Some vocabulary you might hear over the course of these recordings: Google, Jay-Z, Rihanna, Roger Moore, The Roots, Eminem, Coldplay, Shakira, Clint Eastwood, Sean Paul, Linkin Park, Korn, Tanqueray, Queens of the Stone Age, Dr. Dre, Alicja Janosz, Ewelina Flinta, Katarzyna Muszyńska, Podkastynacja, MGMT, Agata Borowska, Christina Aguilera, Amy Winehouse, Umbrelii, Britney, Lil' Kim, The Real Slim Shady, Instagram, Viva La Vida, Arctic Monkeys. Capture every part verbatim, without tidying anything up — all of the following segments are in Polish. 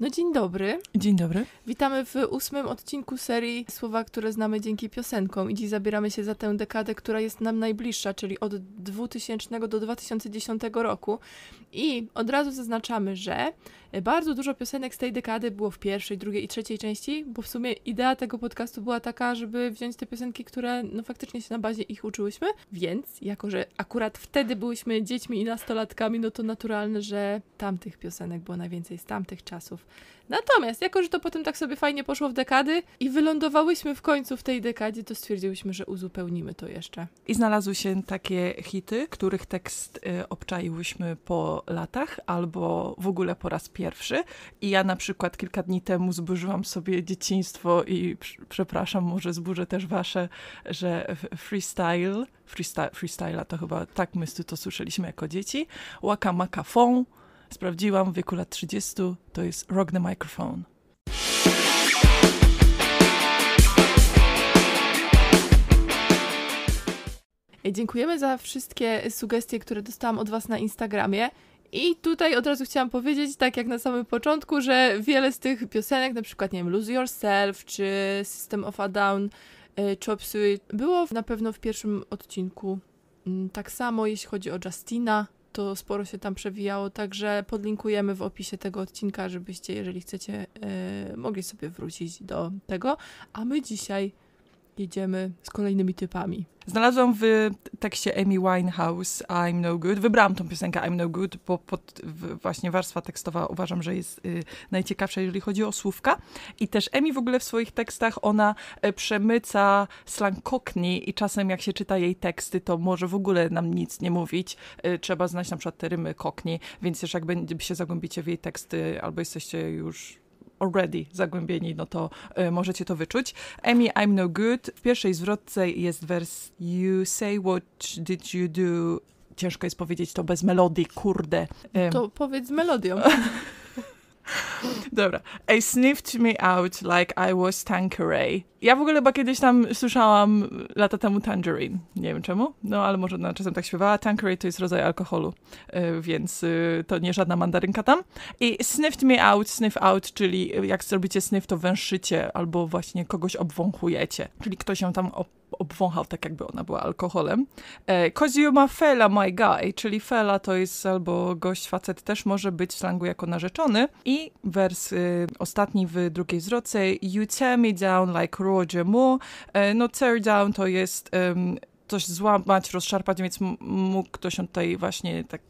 No dzień dobry. Dzień dobry. Witamy w ósmym odcinku serii Słowa, które znamy dzięki piosenkom i dziś zabieramy się za tę dekadę, która jest nam najbliższa, czyli od dwutysięcznego do dwa tysiące dziesiątego roku i od razu zaznaczamy, że bardzo dużo piosenek z tej dekady było w pierwszej, drugiej i trzeciej części, bo w sumie idea tego podcastu była taka, żeby wziąć te piosenki, które no faktycznie się na bazie ich uczyłyśmy, więc jako, że akurat wtedy byłyśmy dziećmi i nastolatkami, no to naturalne, że tamtych piosenek było najwięcej z tamtych czasów. Natomiast, jako że to potem tak sobie fajnie poszło w dekady i wylądowałyśmy w końcu w tej dekadzie, to stwierdziłyśmy, że uzupełnimy to jeszcze. I znalazły się takie hity, których tekst y, obczaiłyśmy po latach albo w ogóle po raz pierwszy. I ja na przykład kilka dni temu zburzyłam sobie dzieciństwo i pr- przepraszam, może zburzę też wasze, że freestyle, freestyle, freestyla to chyba tak my to słyszeliśmy jako dzieci, łaka maka fon. Sprawdziłam, w wieku lat trzydziestu, to jest Rock the Microphone. Dziękujemy za wszystkie sugestie, które dostałam od was na Instagramie. I tutaj od razu chciałam powiedzieć, tak jak na samym początku, że wiele z tych piosenek, na przykład, nie wiem, Lose Yourself, czy System of a Down, Chop Suey, było na pewno w pierwszym odcinku. Tak samo, jeśli chodzi o Justina, to sporo się tam przewijało, także podlinkujemy w opisie tego odcinka, żebyście, jeżeli chcecie, yy, mogli sobie wrócić do tego. A my dzisiaj jedziemy z kolejnymi typami. Znalazłam w tekście Amy Winehouse I'm No Good. Wybrałam tą piosenkę I'm No Good, bo pod właśnie warstwa tekstowa uważam, że jest y, najciekawsza, jeżeli chodzi o słówka. I też Amy w ogóle w swoich tekstach, ona przemyca slang cockney i czasem jak się czyta jej teksty, to może w ogóle nam nic nie mówić. Y, trzeba znać na przykład te rymy cockney, więc też jak będzie się zagłębicie w jej teksty albo jesteście już already zagłębieni, no to y, możecie to wyczuć. Amy, I'm No Good. W pierwszej zwrotce jest wers You say what did you do? Ciężko jest powiedzieć to bez melodii, kurde. Y- to powiedz z melodią. Dobra. I sniffed me out like I was Tanqueray. Ja w ogóle chyba kiedyś tam słyszałam lata temu Tangerine. Nie wiem czemu, no ale może ona czasem tak śpiewała. Tanqueray to jest rodzaj alkoholu, więc to nie żadna mandarynka tam. I sniffed me out, sniff out, czyli jak zrobicie sniff, to węszycie albo właśnie kogoś obwąchujecie. Czyli ktoś się tam op- obwąchał, tak jakby ona była alkoholem. Cause you ma fella, my guy, czyli fella to jest albo gość, facet też może być w slangu jako narzeczony. I wers y, ostatni w drugiej zwrotce You tear me down like Roger Moore. E, no tear down to jest um, coś złamać, rozszarpać, więc m- mógł ktoś tutaj właśnie tak...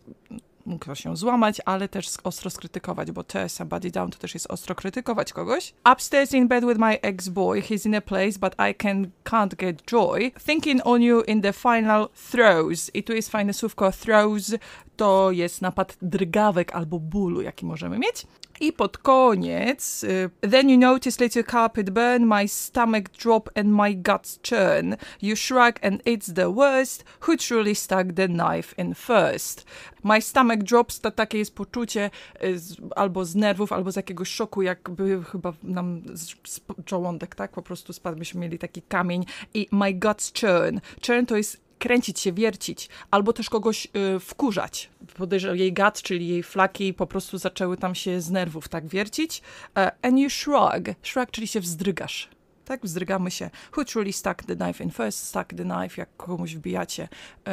Mógł się złamać, ale też ostro skrytykować, bo tear somebody down to też jest ostro krytykować kogoś. Upstairs in bed with my ex-boy, he's in a place, but I can, can't get joy. Thinking on you in the final throes. I tu jest fajne słówko throes, to jest napad drgawek albo bólu, jaki możemy mieć. I pod koniec Then you notice little carpet burn, my stomach drop and my guts churn. You shrug and it's the worst, who truly stuck the knife in first. My stomach drops to takie jest poczucie z, albo z nerwów, albo z jakiegoś szoku, jakby chyba nam z, z żołądek, tak? Po prostu spadł, byśmy mieli taki kamień. I my guts churn. Churn to jest kręcić się, wiercić, albo też kogoś y, wkurzać. Podejrzewam, jej gat, czyli jej flaki po prostu zaczęły tam się z nerwów tak wiercić. Uh, and you shrug. Shrug, czyli się wzdrygasz. Tak, wzdrygamy się. Who truly stuck the knife in first? Stuck the knife, jak komuś wbijacie y,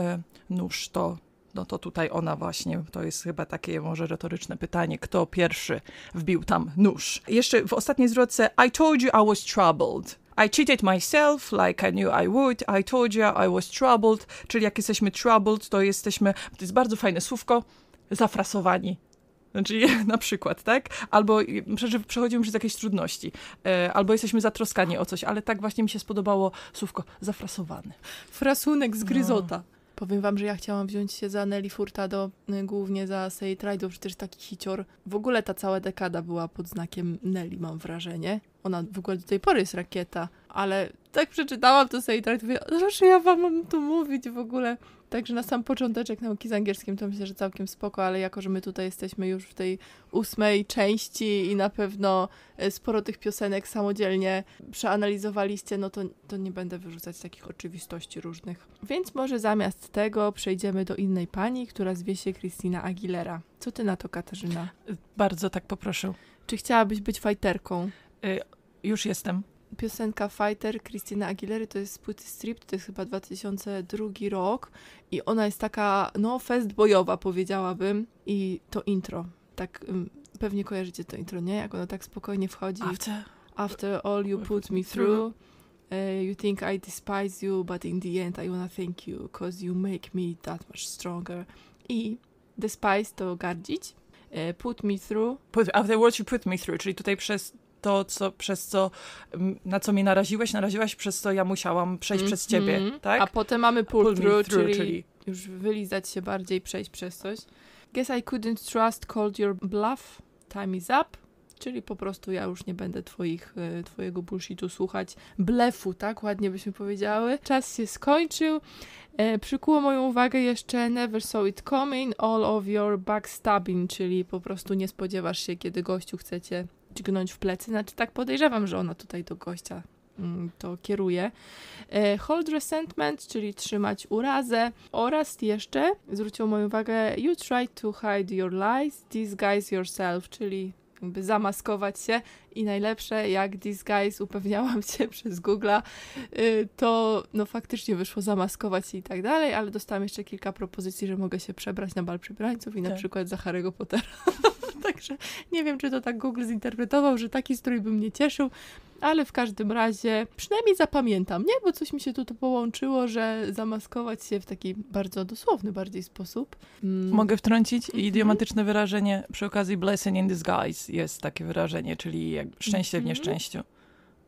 nóż, to no to tutaj ona właśnie, to jest chyba takie może retoryczne pytanie, kto pierwszy wbił tam nóż. Jeszcze w ostatniej zwrotce I told you I was troubled. I cheated myself like I knew I would. I told you I was troubled. Czyli jak jesteśmy troubled, to jesteśmy, to jest bardzo fajne słówko, zafrasowani. Znaczy na przykład, tak? Albo przechodzimy przez jakieś trudności. Albo jesteśmy zatroskani o coś. Ale tak właśnie mi się spodobało słówko zafrasowany. Frasunek z gryzota. No. Powiem wam, że ja chciałam wziąć się za Nelly Furtado, głównie za Say It Right, bo przecież taki hicior. W ogóle ta cała dekada była pod znakiem Nelly, mam wrażenie. Ona w ogóle do tej pory jest rakieta, ale tak przeczytałam to Say It Right, mówię, że ja wam mam tu mówić w ogóle. Także na sam począteczek nauki z angielskim to myślę, że całkiem spoko, ale jako, że my tutaj jesteśmy już w tej ósmej części i na pewno sporo tych piosenek samodzielnie przeanalizowaliście, no to, to nie będę wyrzucać takich oczywistości różnych. Więc może zamiast tego przejdziemy do innej pani, która zwie się Christina Aguilera. Co ty na to, Katarzyna? Bardzo tak poproszę. Czy chciałabyś być fajterką? Y- już jestem. Piosenka Fighter Christina Aguilera to jest z płyty Strip, to jest chyba dwa tysiące drugi rok i ona jest taka, no, fest bojowa, powiedziałabym. I to intro, tak pewnie kojarzycie to intro, nie? Jak ono tak spokojnie wchodzi. After, After all you put me through, you think I despise you, but in the end I wanna thank you, cause you make me that much stronger. I despise to gardzić, put me through. Put, after what you put me through, czyli tutaj przez... to, co, przez co, na co mnie naraziłeś, naraziłaś, przez co ja musiałam przejść mm, przez ciebie, mm, tak? A potem mamy pull, pull through, through czyli, czyli już wylizać się bardziej, przejść przez coś. Guess I couldn't trust, called your bluff, time is up, czyli po prostu ja już nie będę twoich, twojego bullshitu słuchać, blefu, tak? Ładnie byśmy powiedziały. Czas się skończył. E, przykuło moją uwagę jeszcze Never Saw It Coming, All of Your Backstabbing, czyli po prostu nie spodziewasz się, kiedy gościu chcecie dźgnąć w plecy, znaczy tak podejrzewam, że ona tutaj do gościa mm, to kieruje. E, hold resentment, czyli trzymać urazę, oraz jeszcze zwróciło moją uwagę You try to hide your lies, disguise yourself, czyli jakby zamaskować się i najlepsze jak disguise, upewniałam się przez Google'a, y, to no faktycznie wyszło zamaskować się i tak dalej, ale dostałam jeszcze kilka propozycji, że mogę się przebrać na bal przybrańców i tak. Na przykład za Harry'ego Pottera. Także nie wiem, czy to tak Google zinterpretował, że taki strój by mnie cieszył, ale w każdym razie przynajmniej zapamiętam, nie? Bo coś mi się tu to połączyło, że zamaskować się w taki bardzo dosłowny bardziej sposób. Mm. Mogę wtrącić mm-hmm. idiomatyczne wyrażenie przy okazji blessing in disguise jest takie wyrażenie, czyli jak szczęście mm-hmm. w nieszczęściu.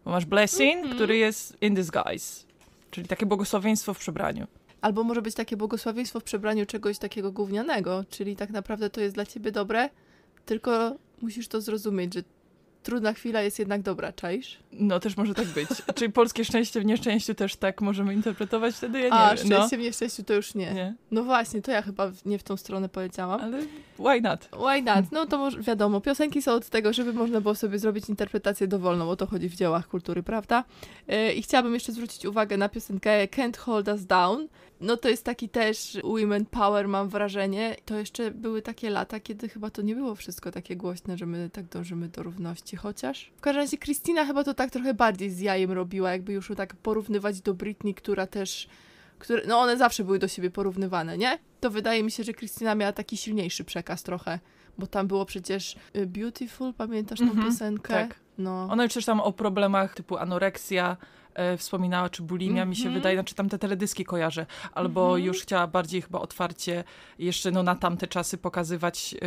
Bo masz blessing, mm-hmm. który jest in disguise, czyli takie błogosławieństwo w przebraniu. Albo może być takie błogosławieństwo w przebraniu czegoś takiego gównianego, czyli tak naprawdę to jest dla ciebie dobre, tylko musisz to zrozumieć, że trudna chwila jest jednak dobra, czaisz? No też może tak być. Czyli polskie szczęście w nieszczęściu też tak możemy interpretować wtedy? Ja nie A, wiem. szczęście no. w nieszczęściu to już nie. nie. No właśnie, to ja chyba nie w tą stronę powiedziałam. Ale why not? Why not? No to może, wiadomo, piosenki są od tego, żeby można było sobie zrobić interpretację dowolną, o to chodzi w dziełach kultury, prawda? Yy, I chciałabym jeszcze zwrócić uwagę na piosenkę Can't Hold Us Down. No to jest taki też women power, mam wrażenie. To jeszcze były takie lata, kiedy chyba to nie było wszystko takie głośne, że my tak dążymy do równości, chociaż. W każdym razie Christina chyba to tak trochę bardziej z jajem robiła, jakby już tak porównywać do Britney, która też... Które, no one zawsze były do siebie porównywane, nie? To wydaje mi się, że Christina miała taki silniejszy przekaz trochę, bo tam było przecież Beautiful, pamiętasz tą mm-hmm, piosenkę? Tak. No. Ona już też tam o problemach typu anoreksja, wspominała, czy bulimia, mm-hmm. mi się wydaje, znaczy tam te teledyski kojarzę, albo mm-hmm. już chciała bardziej chyba otwarcie jeszcze no, na tamte czasy pokazywać, yy,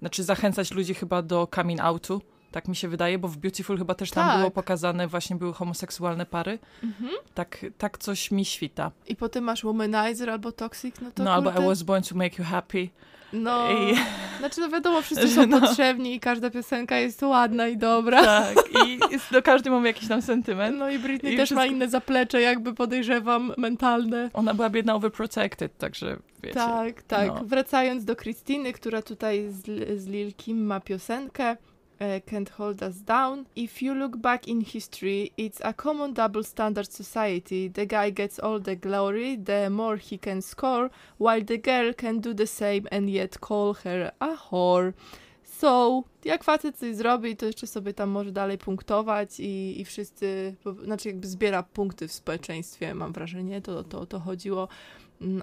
znaczy zachęcać ludzi chyba do coming outu, tak mi się wydaje, bo w Beautiful chyba też tak. tam było pokazane, właśnie były homoseksualne pary, mm-hmm. tak, tak coś mi świta. I potem masz Womanizer albo Toxic, no to No, kurde. albo I was born to make you happy. No, I... znaczy no wiadomo, wszyscy są no. potrzebni i każda piosenka jest ładna i dobra. Tak, i jest, do każdej mamy jakiś tam sentyment. No i Britney I też wszystko... ma inne zaplecze, jakby podejrzewam, mentalne. Ona była biedna overprotected, także wiecie. Tak, tak. No. Wracając do Christiny, która tutaj z, z Lil' Kim ma piosenkę Can't Hold Us Down. If you look back in history, it's a common double standard society. The guy gets all the glory, the more he can score, while the girl can do the same and yet call her a whore. So, jak facet coś zrobi, to jeszcze sobie tam może dalej punktować i, i wszyscy, znaczy jakby zbiera punkty w społeczeństwie, mam wrażenie, to, to, to chodziło.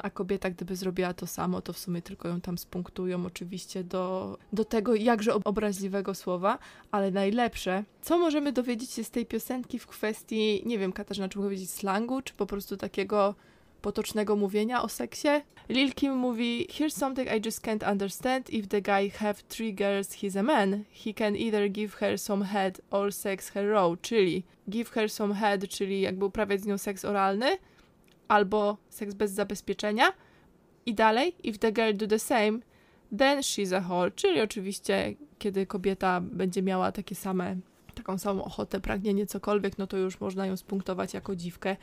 A kobieta, gdyby zrobiła to samo, to w sumie tylko ją tam spunktują oczywiście do, do tego jakże obraźliwego słowa, ale najlepsze, co możemy dowiedzieć się z tej piosenki w kwestii, nie wiem, Katarzyna, czy mogę powiedzieć slangu, czy po prostu takiego potocznego mówienia o seksie? Lil' Kim mówi, here's something I just can't understand, if the guy have three girls, he's a man, he can either give her some head or sex her raw, czyli give her some head, czyli jakby uprawiać z nią seks oralny, albo seks bez zabezpieczenia. I dalej, if the girl do the same, then she's a whore. Czyli oczywiście, kiedy kobieta będzie miała takie same, taką samą ochotę, pragnienie, cokolwiek, no to już można ją spunktować jako dziwkę.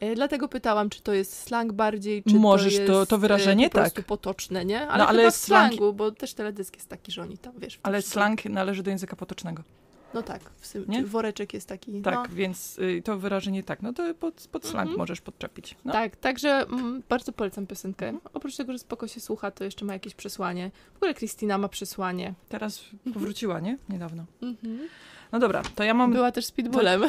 E, dlatego pytałam, czy to jest slang bardziej, czy Możesz to jest to, to wyrażenie, po prostu tak. potoczne, nie? Ale, no, ale chyba w slangu, slang... bo też teledysk jest taki, że oni tam, wiesz... Ale slang należy do języka potocznego. No tak, w, nie? Woreczek jest taki. Tak, no. Więc y, to wyrażenie tak, no to pod, pod slang mm-hmm. możesz podczepić. No. Tak, także m, bardzo polecam piosenkę. Mm-hmm. Oprócz tego, że spoko się słucha, to jeszcze ma jakieś przesłanie. W ogóle Christina ma przesłanie. Teraz mm-hmm. powróciła, nie? Niedawno. Mm-hmm. No dobra, to ja mam... Była też Speedballem.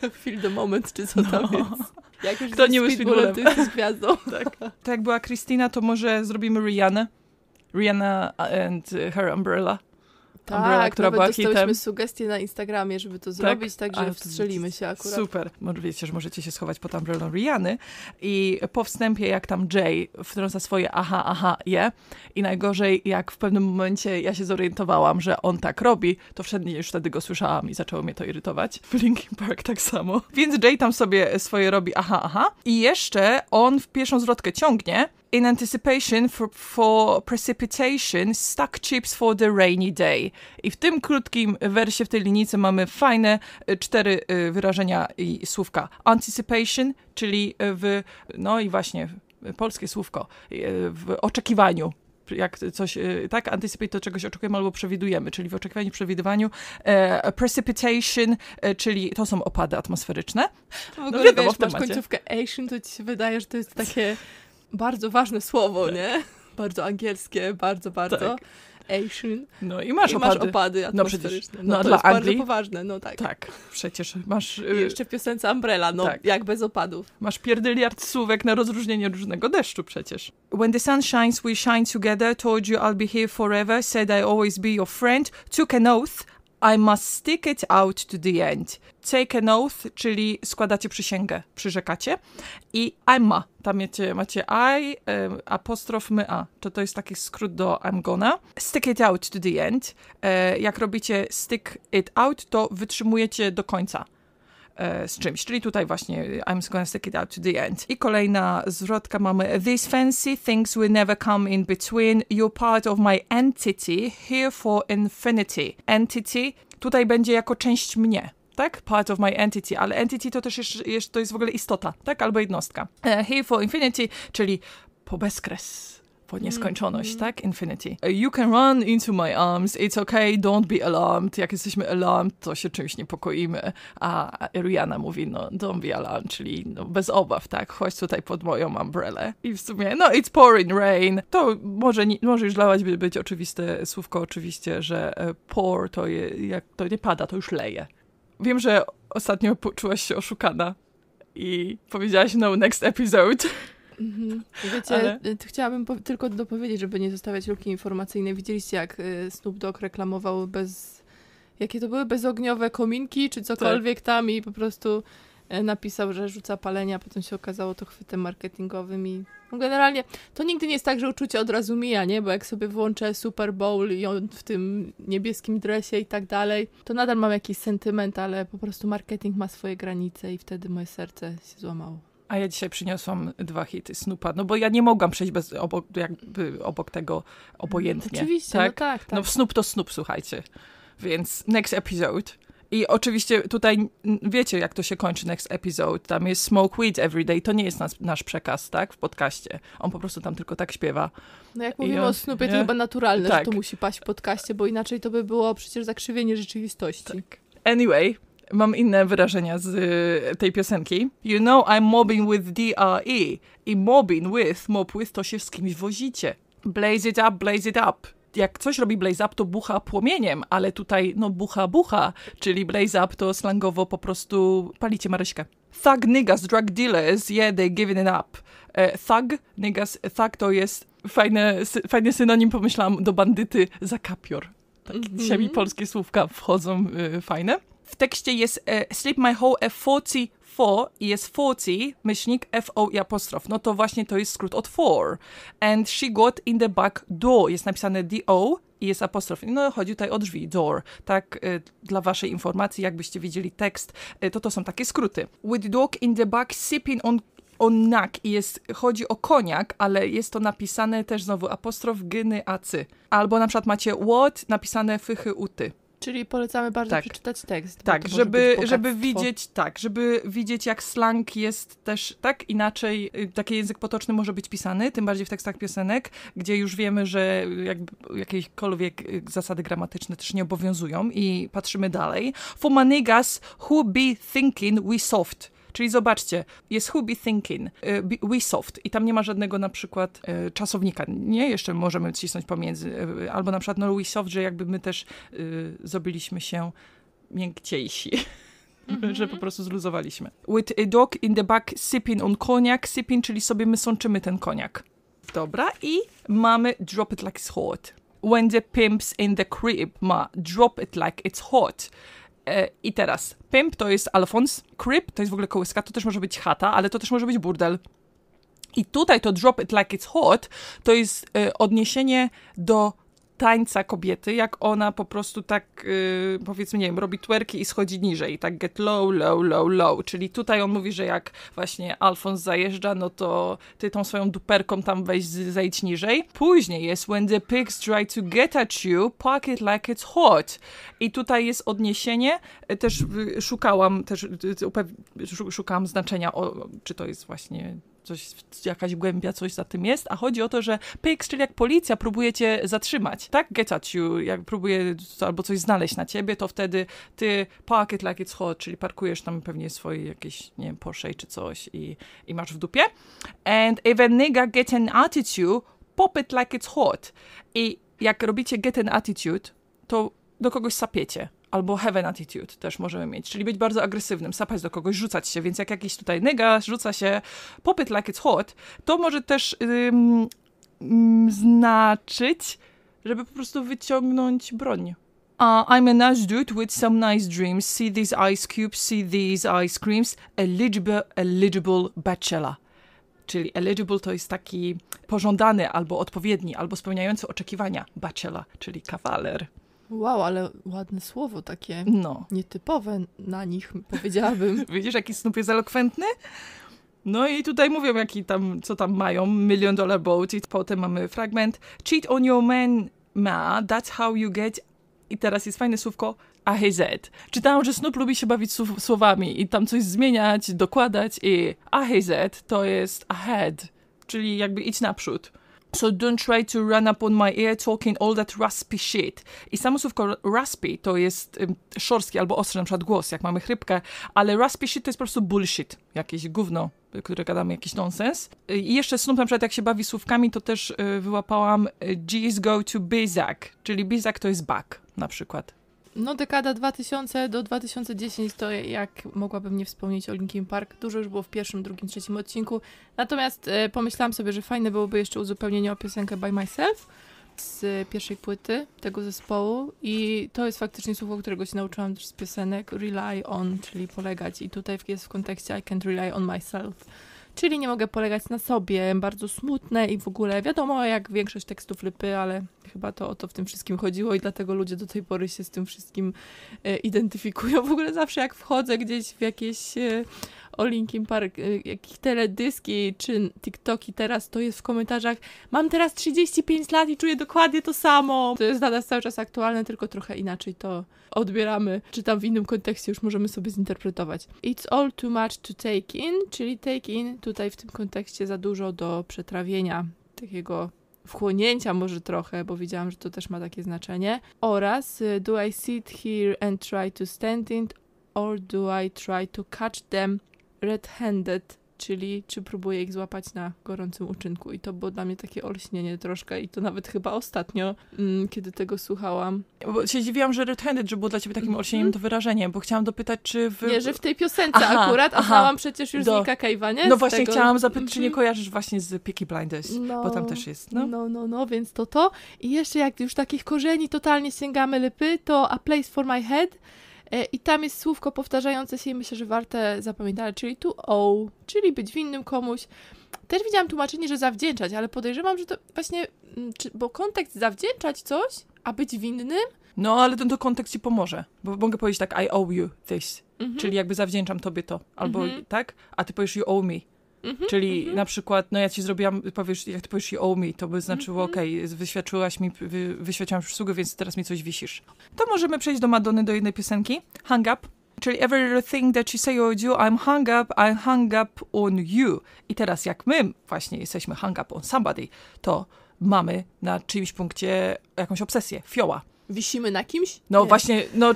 To... Feel the moment, czy co no. tam jest. Jak już kto nie był Speedballem, to jesteś gwiazdą. Tak. To jak była Christina, to może zrobimy Rihanna. Rihanna and her umbrella. Tak, umbrella, która była dostałyśmy hitem. Sugestie na Instagramie, żeby to tak, zrobić, także wstrzelimy się akurat. Super. Wiecie, że możecie się schować pod umbrellą Rihanny. I po wstępie, jak tam Jay wtrąca swoje aha, aha, je. Yeah. I najgorzej, jak w pewnym momencie ja się zorientowałam, że on tak robi, to wszędzie już wtedy go słyszałam i zaczęło mnie to irytować. W Linkin Park tak samo. Więc Jay tam sobie swoje robi aha, aha. I jeszcze on w pierwszą zwrotkę ciągnie. In anticipation for, for precipitation, stuck chips for the rainy day. I w tym krótkim wersie, w tej linijce mamy fajne cztery wyrażenia i słówka. Anticipation, czyli w, no i właśnie, polskie słówko, w oczekiwaniu. Jak coś, tak, anticipate to czegoś oczekujemy albo przewidujemy, czyli w oczekiwaniu, przewidywaniu. E, precipitation, e, czyli to są opady atmosferyczne. W ogóle, no wiadomo, wiesz, w masz końcówkę ation, to ci się wydaje, że to jest takie... Bardzo ważne słowo, tak. Nie? Bardzo angielskie, bardzo, bardzo. Tak. Asian. No i masz, I opady. masz opady atmosferyczne. No, przecież, no, no to dla jest Anglii, bardzo poważne, no tak. Tak, przecież masz... I jeszcze w piosence Umbrella, no tak. Jak bez opadów. Masz pierdyliard słówek na rozróżnienie różnego deszczu przecież. When the sun shines, we shine together. Told you I'll be here forever. Said I always be your friend. Took an oath. I must stick it out to the end. Take an oath, czyli składacie przysięgę, przyrzekacie. I I'm ma, tam macie, macie I, um, apostrof my a. To to jest taki skrót do I'm gonna. Stick it out to the end. E, jak robicie stick it out, to wytrzymujecie do końca e, z czymś. Czyli tutaj właśnie I'm gonna stick it out to the end. I kolejna zwrotka mamy. These fancy things will never come in between. You're part of my entity, here for infinity. Entity, tutaj będzie jako część mnie. Tak? Part of my entity, ale entity to też jest, jest, to jest w ogóle istota, tak? Albo jednostka. Uh, here for infinity, czyli po bezkres, po nieskończoność, mm-hmm. tak? Infinity. You can run into my arms, it's okay, don't be alarmed. Jak jesteśmy alarmed, to się czymś niepokoimy. A Rihanna mówi, no, don't be alarmed, czyli no, bez obaw, tak? Chodź tutaj pod moją umbrellę. I w sumie, no, it's pouring rain. To może, może już dla was być oczywiste słówko, oczywiście, że pour to je, jak to nie pada, to już leje. Wiem, że ostatnio poczułaś się oszukana i powiedziałaś no next episode. Mm-hmm. Wiecie, ale... chciałabym po- tylko dopowiedzieć, żeby nie zostawiać luki informacyjnej. Widzieliście, jak Snoop Dogg reklamował bez... Jakie to były bezogniowe kominki czy cokolwiek tak. tam i po prostu napisał, że rzuca palenia, a potem się okazało to chwytem marketingowym i... No generalnie to nigdy nie jest tak, że uczucie od razu mija, nie? Bo jak sobie włączę Super Bowl i on w tym niebieskim dresie i tak dalej, to nadal mam jakiś sentyment, ale po prostu marketing ma swoje granice i wtedy moje serce się złamało. A ja dzisiaj przyniosłam dwa hity Snoopa, no bo ja nie mogłam przejść bez, obok, jakby obok tego obojętnie. Oczywiście, tak? no tak, tak. No Snoop to Snoop, słuchajcie. Więc next episode. I oczywiście tutaj wiecie, jak to się kończy next episode, tam jest smoke weed every day, to nie jest nas, nasz przekaz, tak, w podcaście. On po prostu tam tylko tak śpiewa. No jak mówimy on, o Snoopie, to chyba naturalne, tak. że to musi paść w podcaście, bo inaczej to by było przecież zakrzywienie rzeczywistości. Tak. Anyway, mam inne wyrażenia z y, tej piosenki. You know I'm mobbing with D R E i mobbing with, mob with to się z kimś wozicie. Blaze it up, blaze it up. Jak coś robi blaze up, to bucha płomieniem, ale tutaj, no, bucha, bucha, czyli blaze up to slangowo po prostu palicie Maryśkę. Thug niggas, drug dealers, yeah, they giving it up. E, thug niggas, thug to jest fajne, fajny synonim, pomyślałam, do bandyty za kapior. Tak, mm-hmm. Dzisiaj mi polskie słówka wchodzą y, fajne. W tekście jest e, sleep my whole F forty-four i jest czterdzieści, myślnik F O i apostrof. No to właśnie to jest skrót od for. And she got in the back door. Jest napisane D O i jest apostrof. No chodzi tutaj o drzwi, door. Tak, e, dla waszej informacji, jakbyście widzieli tekst, e, to to są takie skróty. With dog in the back sipping on on knack. I jest, chodzi o koniak, ale jest to napisane też znowu apostrof, gyny, acy. Albo na przykład macie what napisane fychy, uty. Czyli polecamy bardzo tak. przeczytać tekst. Tak, żeby, żeby widzieć, tak, żeby widzieć, jak slang jest też tak inaczej, taki język potoczny może być pisany, tym bardziej w tekstach piosenek, gdzie już wiemy, że jakby jakiekolwiek zasady gramatyczne też nie obowiązują i patrzymy dalej. For my niggas who be thinking we soft. Czyli zobaczcie, jest who be thinking, we soft i tam nie ma żadnego na przykład czasownika, nie? Jeszcze możemy cisnąć pomiędzy, albo na przykład no we soft, że jakby my też y, zrobiliśmy się miękciejsi. Mm-hmm. Że po prostu zluzowaliśmy. With a dog in the back sipping on cognac, sipping, czyli sobie my sączymy ten koniak. Dobra, i mamy drop it like it's hot. When the pimp's in the crib, ma drop it like it's hot. I teraz, pimp to jest Alfons, crib to jest w ogóle kołyska, to też może być chata, ale to też może być burdel. I tutaj to drop it like it's hot to jest y, odniesienie do tańca kobiety, jak ona po prostu tak, y, powiedzmy, nie wiem, robi twerki i schodzi niżej, tak get low, low, low, low, czyli tutaj on mówi, że jak właśnie Alfons zajeżdża, no to ty tą swoją duperką tam weź, zejdź niżej. Później jest when the pigs try to get at you, pack it like it's hot. I tutaj jest odniesienie, też szukałam, też szukałam znaczenia, o, czy to jest właśnie... Coś, jakaś głębia, coś za tym jest, a chodzi o to, że pigs, czyli jak policja próbuje cię zatrzymać, tak? Get at you, jak próbuje albo coś znaleźć na ciebie, to wtedy ty park it like it's hot, czyli parkujesz tam pewnie swoje jakieś, nie wiem, Porsche czy coś i, i masz w dupie. And if a nigga get an attitude, pop it like it's hot. I jak robicie get an attitude, to do kogoś sapiecie. Albo have an attitude też możemy mieć, czyli być bardzo agresywnym, sapać do kogoś, rzucać się, więc jak jakiś tutaj nigga rzuca się, pop it like it's hot, to może też ym, ym, znaczyć, żeby po prostu wyciągnąć broń. Uh, I'm a nice dude with some nice dreams, see these ice cubes, see these ice creams, eligible, eligible bachelor. Czyli eligible to jest taki pożądany, albo odpowiedni, albo spełniający oczekiwania bachelor, czyli kawaler. Wow, ale ładne słowo takie, no. Nietypowe na nich, powiedziałabym. Widzisz, jaki Snoop jest elokwentny? No i tutaj mówią, jaki tam, co tam mają, Million Dollar Boat i potem mamy fragment. Cheat on your man, ma, that's how you get, i teraz jest fajne słówko, A H Z. Czytałam, że Snoop lubi się bawić su- słowami i tam coś zmieniać, dokładać i A H Z to jest ahead, czyli jakby idź naprzód. So don't try to run up on my ear talking all that raspy shit. I samo słówko raspy to jest um, szorstki albo ostry na przykład głos, jak mamy chrypkę, ale raspy shit to jest po prostu bullshit, jakieś gówno, które gadamy, jakiś nonsens. I jeszcze Snoop na przykład jak się bawi słówkami, to też y, wyłapałam G's go to Bizak, czyli Bizak to jest back na przykład. No dekada dwa tysiące do dwa tysiące dziesięć to jak mogłabym nie wspomnieć o Linkin Park. Dużo już było w pierwszym, drugim, trzecim odcinku. Natomiast e, pomyślałam sobie, że fajne byłoby jeszcze uzupełnienie o piosenkę By Myself z pierwszej płyty tego zespołu i to jest faktycznie słowo, którego się nauczyłam też z piosenek rely on, czyli polegać i tutaj jest w kontekście I can't rely on myself. Czyli nie mogę polegać na sobie, bardzo smutne i w ogóle wiadomo jak większość tekstów Lypy, ale chyba to o to w tym wszystkim chodziło i dlatego ludzie do tej pory się z tym wszystkim e, identyfikują. W ogóle zawsze jak wchodzę gdzieś w jakieś e, o Linkin Park, e, jakieś teledyski czy TikToki teraz, to jest w komentarzach mam teraz trzydzieści pięć lat i czuję dokładnie to samo. To jest dla nas cały czas aktualne, tylko trochę inaczej to odbieramy, czy tam w innym kontekście już możemy sobie zinterpretować. It's all too much to take in, czyli take in tutaj w tym kontekście za dużo do przetrawienia, takiego wchłonięcia może trochę, bo widziałam, że to też ma takie znaczenie. Oraz do I sit here and try to stand it, or do I try to catch them red-handed, czyli czy próbuję ich złapać na gorącym uczynku. I to było dla mnie takie olśnienie troszkę i to nawet chyba ostatnio, mm, kiedy tego słuchałam. Bo się dziwiłam, że red-handed, że było dla ciebie takim olśnieniem to wyrażenie, bo chciałam dopytać, czy... Wy... Nie, że w tej piosence aha, akurat, a znałam przecież już do... Nika Cave'a, nie? No z właśnie tego... chciałam zapytać, czy nie kojarzysz właśnie z Peaky Blinders, no, bo tam też jest, no. No, no, no, więc to to. I jeszcze jak już takich korzeni totalnie sięgamy Lypy, to a place for my head. I tam jest słówko powtarzające się i myślę, że warte zapamiętać, czyli to owe, czyli być winnym komuś. Też widziałam tłumaczenie, że zawdzięczać, ale podejrzewam, że to właśnie, czy, bo kontekst zawdzięczać coś, a być winnym? No, ale ten to kontekst ci pomoże, bo mogę powiedzieć tak, I owe you this, mhm. Czyli jakby zawdzięczam tobie to, albo mhm. tak, a ty powiesz you owe me. Mm-hmm, czyli mm-hmm. na przykład, no ja ci zrobiłam, powiesz, jak ty powiesz you owe me, to by znaczyło, mm-hmm. okej, okay, wyświadczyłaś mi, wy, wyświadczyłam przysługę, więc teraz mi coś wisisz. To możemy przejść do Madonny, do jednej piosenki, Hang Up, czyli everything that you say or do, I'm hung up, I'm hung up on you. I teraz jak my właśnie jesteśmy hung up on somebody, to mamy na czyimś punkcie jakąś obsesję, fioła. Wisimy na kimś? No nie. właśnie, no,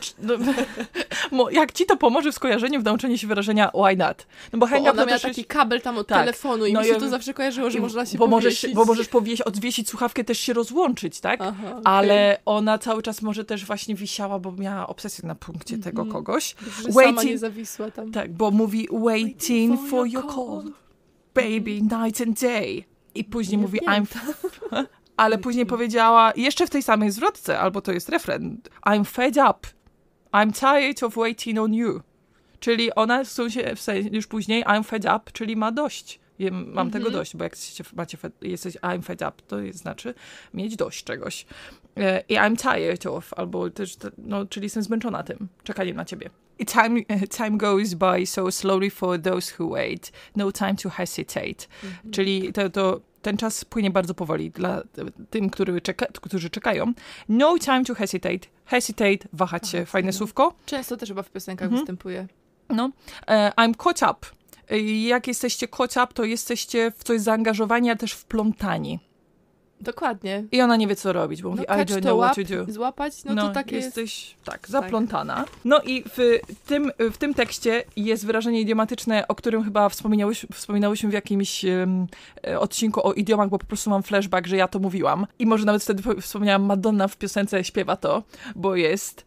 no jak ci to pomoże w skojarzeniu, w nauczeniu się wyrażenia why not? No bo, bo ona miała taki kabel tam od tak, telefonu i no mi się ja, to zawsze kojarzyło, że można się bo powiesić. Możesz, bo możesz powiesić, odwiesić słuchawkę, też się rozłączyć, tak? Aha, ale okay. ona cały czas może też właśnie wisiała, bo miała obsesję na punkcie mm-hmm. tego kogoś. Dobrze, waiting, sama nie zawisła tam. Tak, bo mówi waiting for your call, baby, night and day. I później nie mówi nie I'm... Ale później powiedziała, jeszcze w tej samej zwrotce, albo to jest refren, I'm fed up, I'm tired of waiting on you. Czyli ona w sensie, w sensie już później I'm fed up, czyli ma dość. Mam mm-hmm. tego dość, bo jak macie, jesteś I'm fed up, to znaczy mieć dość czegoś. I I'm tired of, albo też, no, czyli jestem zmęczona tym, czekaniem na ciebie. I time, time goes by so slowly for those who wait, no time to hesitate. Mm-hmm. Czyli to... to ten czas płynie bardzo powoli dla tym, którzy, czeka, którzy czekają. No time to hesitate. Hesitate, wahać Aha, się, fajne no. słówko. Często też chyba w piosenkach mhm. występuje. No. I'm caught up. Jak jesteście caught up, to jesteście w coś zaangażowani, ale też wplątani. Dokładnie. I ona nie wie, co robić, bo no, mówi, I don't know what łap, to do. Złapać, no, no to tak jesteś, jest. Tak, zaplątana. Tak. No i w tym, w tym tekście jest wyrażenie idiomatyczne, o którym chyba wspominałyśmy, wspominałyśmy w jakimś um, odcinku o idiomach, bo po prostu mam flashback, że ja to mówiłam. I może nawet wtedy wspomniałam, Madonna w piosence śpiewa to, bo jest...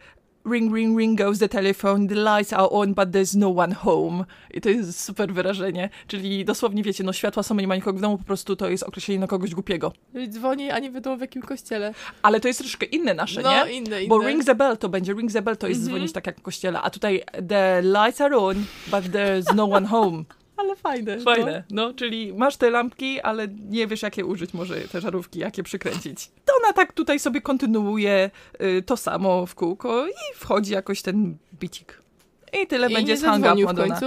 Ring, ring, ring goes the telephone, the lights are on, but there's no one home. I to jest super wyrażenie. Czyli dosłownie, wiecie, no światła są, nie ma nikogo w domu, po prostu to jest określenie na kogoś głupiego. Dzwoni, a nie wiadomo w jakim kościele. Ale to jest troszkę inne nasze, no, nie? No, inne, inne. Bo ring the bell to będzie, ring the bell to jest mm-hmm. dzwonić tak jak w kościele, a tutaj the lights are on, but there's no one home. Ale fajne. Fajne, no? no, czyli masz te lampki, ale nie wiesz, jakie użyć może te żarówki, jakie przykręcić. To ona tak tutaj sobie kontynuuje y, to samo w kółko i wchodzi jakoś ten bicik. I tyle I będzie z Hang Up Madonna.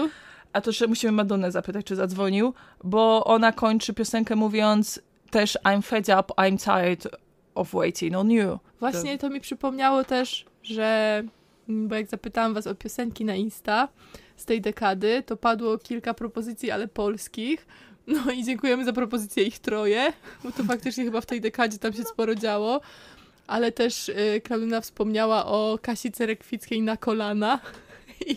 A to jeszcze musimy Madonnę zapytać, czy zadzwonił, bo ona kończy piosenkę mówiąc też I'm fed up, I'm tired of waiting on you. Właśnie to mi przypomniało też, że... Bo jak zapytałam was o piosenki na Insta z tej dekady, to padło kilka propozycji, ale polskich. No i dziękujemy za propozycję ich troje, bo to faktycznie chyba w tej dekadzie tam się sporo działo. Ale też y, Karolina wspomniała o Kasi Cerekwickiej na kolana. I,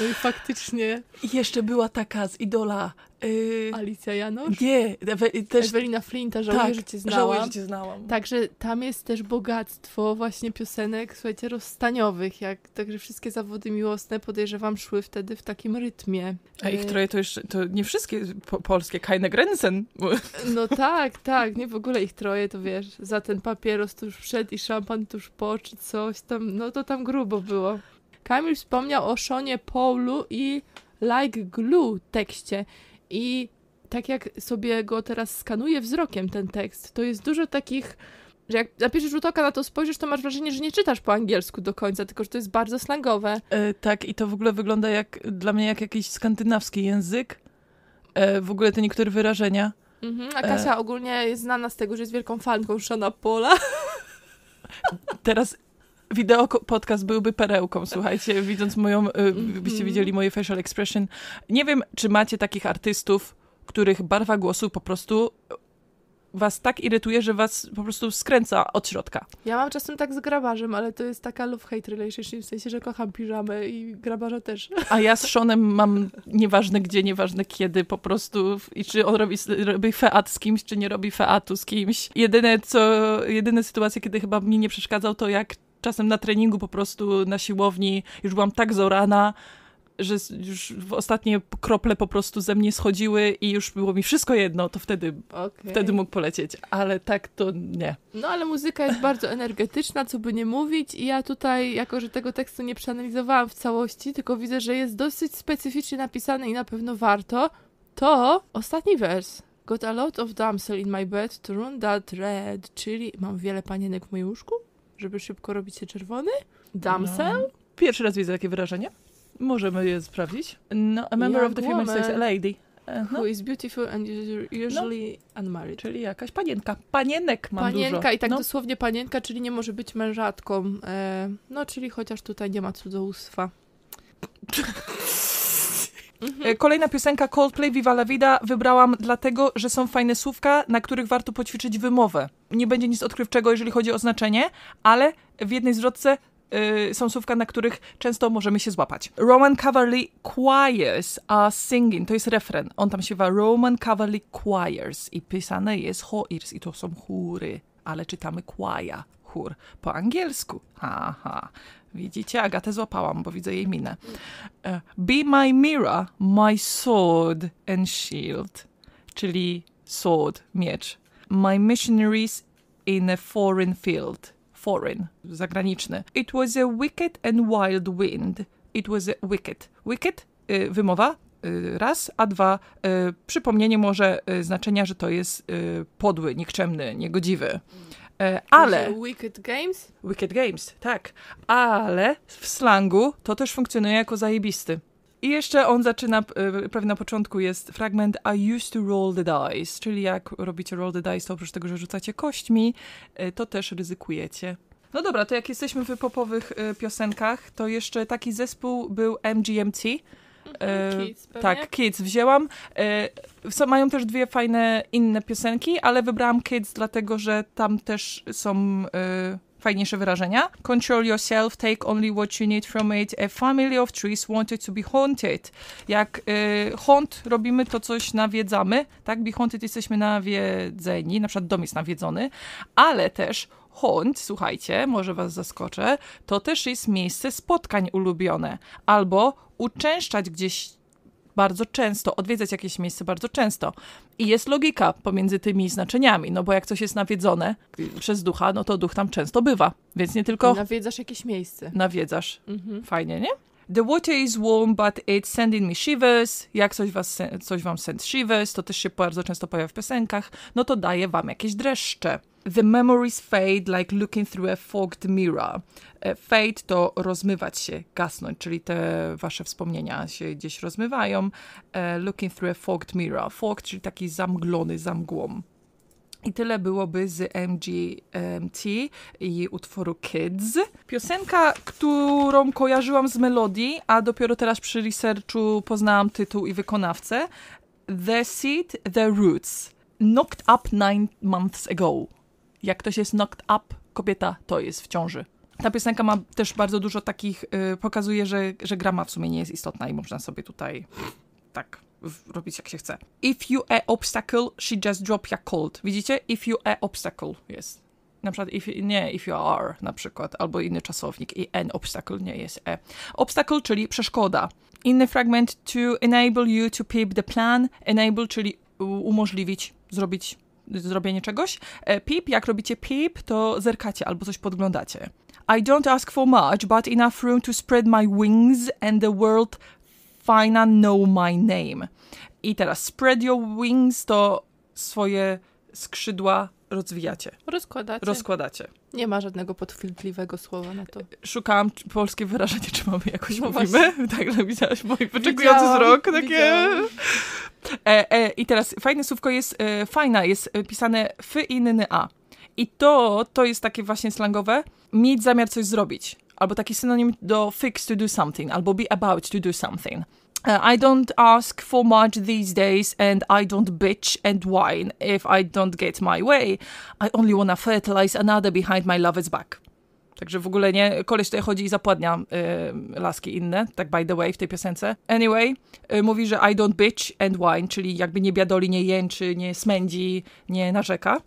no i faktycznie... I jeszcze była taka z Idola... Y... Alicja Janosz? Nie. Ewe, też... Ewelina Flinta, żałuję, tak, że cię znałam. Żałuję, że cię znałam. Także tam jest też bogactwo właśnie piosenek, słuchajcie, rozstaniowych. Jak, także wszystkie zawody miłosne, podejrzewam, szły wtedy w takim rytmie. A ich troje to jeszcze, to nie wszystkie po- polskie, Keine Grenzen. No tak, tak, nie w ogóle ich troje, to wiesz, za ten papieros tuż przed i szampan tuż po, czy coś tam, no to tam grubo było. Kamil wspomniał o Seanie Paulu i Like Glue tekście i tak jak sobie go teraz skanuję wzrokiem ten tekst, to jest dużo takich, że jak na pierwszy rzut oka na to spojrzysz, to masz wrażenie, że nie czytasz po angielsku do końca, tylko że to jest bardzo slangowe. E, tak i to w ogóle wygląda jak dla mnie jak jakiś skandynawski język, e, w ogóle te niektóre wyrażenia. Mhm, a Kasia e... ogólnie jest znana z tego, że jest wielką fanką Seana Paula. Teraz... Wideo podcast byłby perełką, słuchajcie, widząc moją, byście widzieli moje facial expression. Nie wiem, czy macie takich artystów, których barwa głosu po prostu was tak irytuje, że was po prostu skręca od środka. Ja mam czasem tak z grabarzem, ale to jest taka love-hate relationship, w sensie, że kocham piżamę i grabarza też. A ja z Seanem mam nieważne gdzie, nieważne kiedy po prostu i czy on robi, robi feat z kimś, czy nie robi featu z kimś. Jedyne co, jedyne sytuacje, kiedy chyba mi nie przeszkadzał, to jak czasem na treningu po prostu, na siłowni, już byłam tak zorana, że już ostatnie krople po prostu ze mnie schodziły i już było mi wszystko jedno, to wtedy, okay. wtedy mógł polecieć, ale tak to nie. No ale muzyka jest bardzo energetyczna, co by nie mówić i ja tutaj, jako że tego tekstu nie przeanalizowałam w całości, tylko widzę, że jest dosyć specyficznie napisany i na pewno warto, to ostatni wers. Got a lot of damsel in my bed to run that red, czyli mam wiele panienek w moim łóżku? Żeby szybko robić się czerwony? Damsel? No. Pierwszy raz widzę takie wyrażenie. Możemy je sprawdzić. No, a member Jak of the woman. Female sex, a lady. Uh-huh. Who is beautiful and usually no. unmarried. Czyli jakaś panienka. Panienek mam panienka, dużo. Panienka i tak no. dosłownie panienka, czyli nie może być mężatką. E, no, czyli chociaż tutaj nie ma cudzołóstwa. Mhm. Kolejna piosenka Coldplay, Viva la Vida, wybrałam dlatego, że są fajne słówka, na których warto poćwiczyć wymowę. Nie będzie nic odkrywczego, jeżeli chodzi o znaczenie, ale w jednej zwrotce y, są słówka, na których często możemy się złapać. Roman Cavalry Choirs are singing. To jest refren. On tam śpiewa Roman Cavalry Choirs i pisane jest choirs i to są chóry, ale czytamy choir, chór po angielsku. Aha. Widzicie, Agatę złapałam, bo widzę jej minę. Be my mirror, my sword and shield, czyli sword, miecz. My missionaries in a foreign field, foreign, zagraniczny. It was a wicked and wild wind, it was a wicked. Wicked, y, wymowa, y, raz, a dwa, y, przypomnienie może y, znaczenia, że to jest y, podły, nikczemny, niegodziwy. Ale... Wicked Games? Wicked Games, tak. Ale w slangu to też funkcjonuje jako zajebisty. I jeszcze on zaczyna, prawie na początku jest fragment I used to roll the dice, czyli jak robicie roll the dice, to oprócz tego, że rzucacie kośćmi, to też ryzykujecie. No dobra, to jak jesteśmy w popowych piosenkach, to jeszcze taki zespół był M G M T. E, kids, tak, Kids wzięłam. E, są, mają też dwie fajne inne piosenki, ale wybrałam Kids dlatego, że tam też są e, fajniejsze wyrażenia. Control yourself, take only what you need from it. A family of trees wanted to be haunted. Jak e, haunt robimy, to coś nawiedzamy, tak? Be haunted jesteśmy nawiedzeni, na przykład dom jest nawiedzony, ale też haunt, słuchajcie, może was zaskoczę, to też jest miejsce spotkań ulubione. Albo uczęszczać gdzieś bardzo często, odwiedzać jakieś miejsce bardzo często. I jest logika pomiędzy tymi znaczeniami, no bo jak coś jest nawiedzone przez ducha, no to duch tam często bywa. Więc nie tylko... Nawiedzasz jakieś miejsce. Nawiedzasz. Mhm. Fajnie, nie? The water is warm, but it's sending me shivers. Jak coś, was, coś wam send shivers, to też się bardzo często pojawia w piosenkach, no to daje wam jakieś dreszcze. The memories fade like looking through a fogged mirror. Fade to rozmywać się, gasnąć, czyli te wasze wspomnienia się gdzieś rozmywają. Looking through a fogged mirror. Fog, czyli taki zamglony, za mgłą. I tyle byłoby z M G M T i utworu Kids. Piosenka, którą kojarzyłam z melodii, a dopiero teraz przy researchu poznałam tytuł i wykonawcę. The Seed, The Roots. Knocked up nine months ago. Jak ktoś jest knocked up, kobieta to jest w ciąży. Ta piosenka ma też bardzo dużo takich, yy, pokazuje, że, że grama w sumie nie jest istotna i można sobie tutaj tak w, robić jak się chce. If you a obstacle, she just drop ya cold. Widzicie? If you a obstacle jest. Na przykład if, nie, if you are na przykład, albo inny czasownik i an obstacle nie jest e. Obstacle, czyli przeszkoda. Inny fragment to enable you to peep the plan. Enable, czyli umożliwić, zrobić zrobienie czegoś. Peep, jak robicie peep, to zerkacie albo coś podglądacie. I don't ask for much, but enough room to spread my wings and the world finna know my name. I teraz spread your wings to swoje skrzydła rozwijacie. Rozkładacie. Rozkładacie. Nie ma żadnego podchwytliwego słowa na to. Szukałam czy, polskie wyrażenie, czy mamy jakoś no mówimy. Także widziałaś mój wyczekujący wzrok. Takie... E, e, I teraz fajne słówko jest, e, fajna, jest pisane f i n, n a. I to, to jest takie właśnie slangowe, mieć zamiar coś zrobić. Albo taki synonim do fix to do something, albo be about to do something. I don't ask for much these days and I don't bitch and whine if I don't get my way. I only wanna fertilize another behind my lover's back. Także w ogóle nie, koleś tutaj chodzi i zapładnia y, laski inne, tak by the way w tej piosence. Anyway, y, mówi, że I don't bitch and whine, czyli jakby nie biadoli, nie jęczy, nie smędzi, nie narzeka.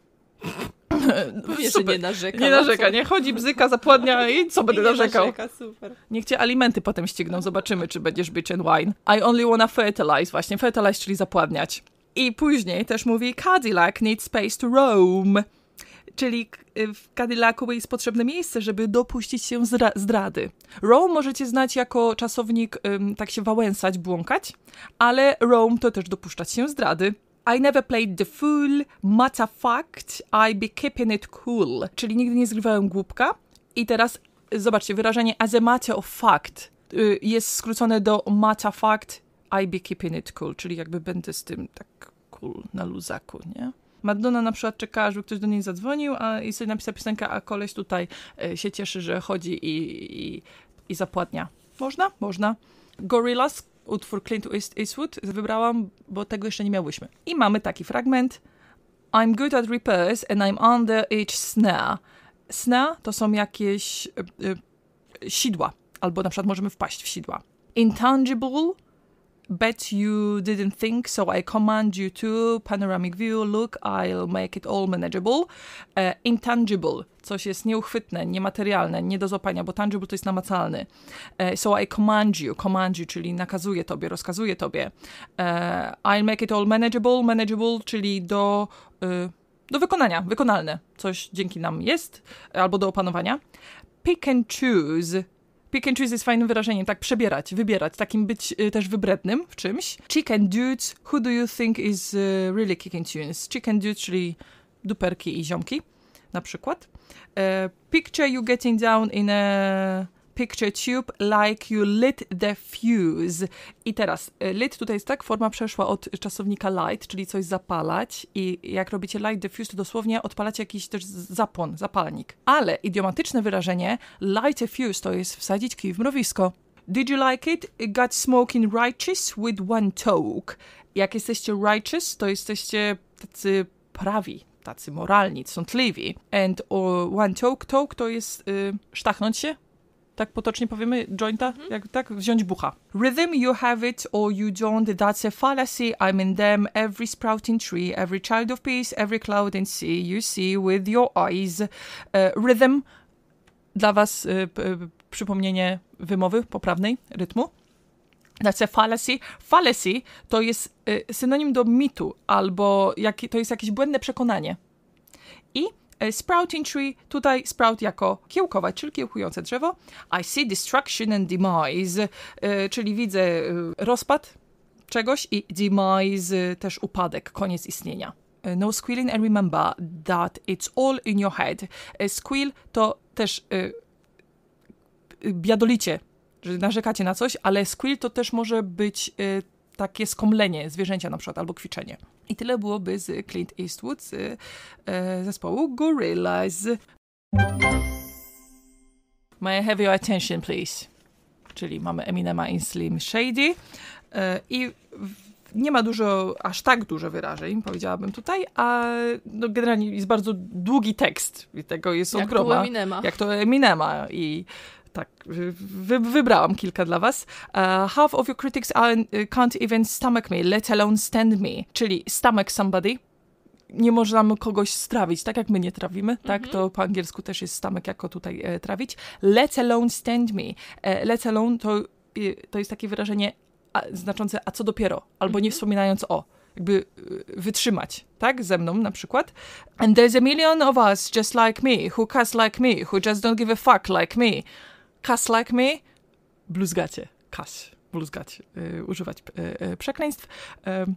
Wiesz, super. Nie narzeka. Nie narzeka, nie chodzi, bzyka, zapładnia i co będę I nie narzekał? Narzeka, super. Niech cię alimenty potem ścigną, zobaczymy, czy będziesz bitch and whine. I only wanna fertilize, właśnie, fertilize, czyli zapładniać. I później też mówi Cadillac needs space to roam. Czyli w Cadillacu jest potrzebne miejsce, żeby dopuścić się zra- zdrady. Roam możecie znać jako czasownik, um, tak się wałęsać, błąkać, ale roam to też dopuszczać się zdrady. I never played the fool, matter fact, I be keeping it cool. Czyli nigdy nie zgrywałem głupka. I teraz zobaczcie, wyrażenie as a matter of fact jest skrócone do matter fact I be keeping it cool, czyli jakby będę z tym tak cool na luzaku, nie? Madonna na przykład czekała, żeby ktoś do niej zadzwonił a, i sobie napisała piosenkę, a koleś tutaj y, się cieszy, że chodzi i, i, i zapładnia. Można? Można. Gorillaz, utwór Clint Eastwood, wybrałam, bo tego jeszcze nie miałyśmy. I mamy taki fragment. I'm good at repairs and I'm under each snare. Snare to są jakieś y, y, sidła, albo na przykład możemy wpaść w sidła. Intangible. Bet you didn't think, so I command you to. Panoramic view, look, I'll make it all manageable. E, intangible, coś jest nieuchwytne, niematerialne, nie do złapania, bo tangible to jest namacalny. E, so I command you, command you, czyli nakazuję tobie, rozkazuję tobie. E, I'll make it all manageable, manageable, czyli do, y, do wykonania, wykonalne. Coś dzięki nam jest, albo do opanowania. Pick and choose. Pick and choose jest fajnym wyrażeniem, tak przebierać, wybierać, takim być y, też wybrednym w czymś. Chick and dudes, who do you think is uh, really kicking tunes? Chick and dudes, czyli duperki i ziomki, na przykład. Uh, picture you getting down in a picture tube like you lit the fuse. I teraz, lit tutaj jest tak, forma przeszła od czasownika light, czyli coś zapalać i jak robicie light the fuse, to dosłownie odpalacie jakiś też zapłon, zapalnik. Ale idiomatyczne wyrażenie light a fuse to jest wsadzić kij w mrowisko. Did you like it? It got smoking righteous with one toke. Jak jesteście righteous, to jesteście tacy prawi, tacy moralni, sądliwi. And one toke, toke to jest y, sztachnąć się. Tak potocznie powiemy, jointa, jak tak, wziąć bucha. Rhythm, you have it or you don't, that's a fallacy, I'm in them, every sprouting tree, every child of peace, every cloud and sea, you see with your eyes. Uh, rhythm, dla was y, y, przypomnienie wymowy poprawnej, rytmu. That's a fallacy. Fallacy to jest y, synonim do mitu, albo jak, to jest jakieś błędne przekonanie. I sprouting tree, tutaj sprout jako kiełkować, czyli kiełkujące drzewo. I see destruction and demise, e, czyli widzę e, rozpad czegoś i demise, e, też upadek, koniec istnienia. E, no squealing and remember that it's all in your head. E, squeal to też e, biadolicie, że narzekacie na coś, ale squeal to też może być e, takie skomlenie zwierzęcia na przykład, albo kwiczenie. I tyle byłoby z Clint Eastwood, z y, y, zespołu Gorillaz. May I have your attention, please? Czyli mamy Eminema i Slim Shady. Y, I nie ma dużo, aż tak dużo wyrażeń, powiedziałabym tutaj, a no, generalnie jest bardzo długi tekst. I tego jest jak ogroma. To Eminema. Jak to Eminema. I tak, wy, wybrałam kilka dla was. Uh, half of your critics are, can't even stomach me, let alone stand me. Czyli stomach somebody. Nie możemy kogoś strawić, tak jak my nie trawimy, mm-hmm. tak? To po angielsku też jest stomach jako tutaj e, trawić. Let alone stand me. E, let alone to, e, to jest takie wyrażenie a, znaczące a co dopiero, albo mm-hmm. nie wspominając o. Jakby wytrzymać, tak? Ze mną na przykład. And there's a million of us just like me, who cuss like me, who just don't give a fuck like me. Cuss like me, bluzgacie, cuss, bluzgać, y, używać y, y, przekleństw. Um,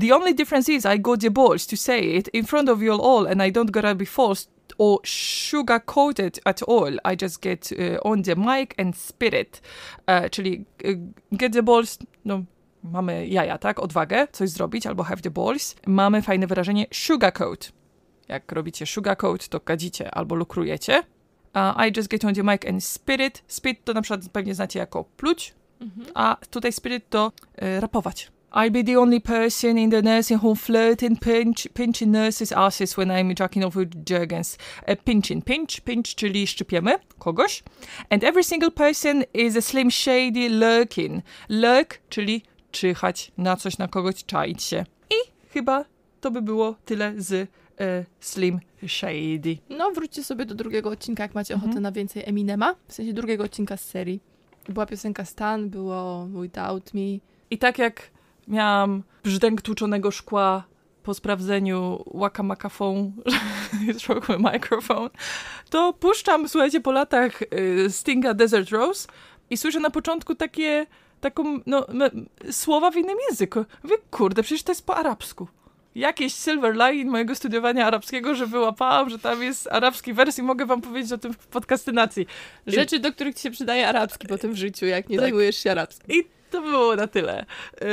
the only difference is I got the balls to say it in front of you all and I don't gotta be forced or sugar-coated at all. I just get uh, on the mic and spit it. Uh, czyli uh, get the balls, no, mamy jaja, tak? Odwagę, coś zrobić, albo have the balls. Mamy fajne wyrażenie sugarcoat. Jak robicie sugarcoat, to kadzicie albo lukrujecie. Uh, I just get on the mic and spit it. Spit to na przykład pewnie znacie jako pluć, mm-hmm. a tutaj spit to e, rapować. I'll be the only person in the nursing home flirting, pinch, pinching nurses' asses when I'm jacking off with jergens. Uh, pinching, pinch, pinch, czyli szczypiemy kogoś. And every single person is a slim shady lurking. Lurk, czyli czyhać na coś, na kogoś, czaić się. I chyba to by było tyle z e, Slim Shady. No, wróćcie sobie do drugiego odcinka, jak macie ochotę mm-hmm. na więcej Eminema. W sensie drugiego odcinka z serii. Była piosenka Stan, było Without Me. I tak jak miałam brzdęk tłuczonego szkła po sprawdzeniu waka-makafon, mikrofon, to puszczam, słuchajcie, po latach Stinga Desert Rose i słyszę na początku takie taką, no, m- słowa w innym języku. Mówię, kurde, przecież to jest po arabsku. Jakiś silver line mojego studiowania arabskiego, że wyłapałam, że tam jest arabski wers i mogę wam powiedzieć o tym w podkastynacji. Rzeczy, do których ci się przydaje arabski potem w życiu, jak nie tak zajmujesz się arabskim. I To było na tyle. Yy,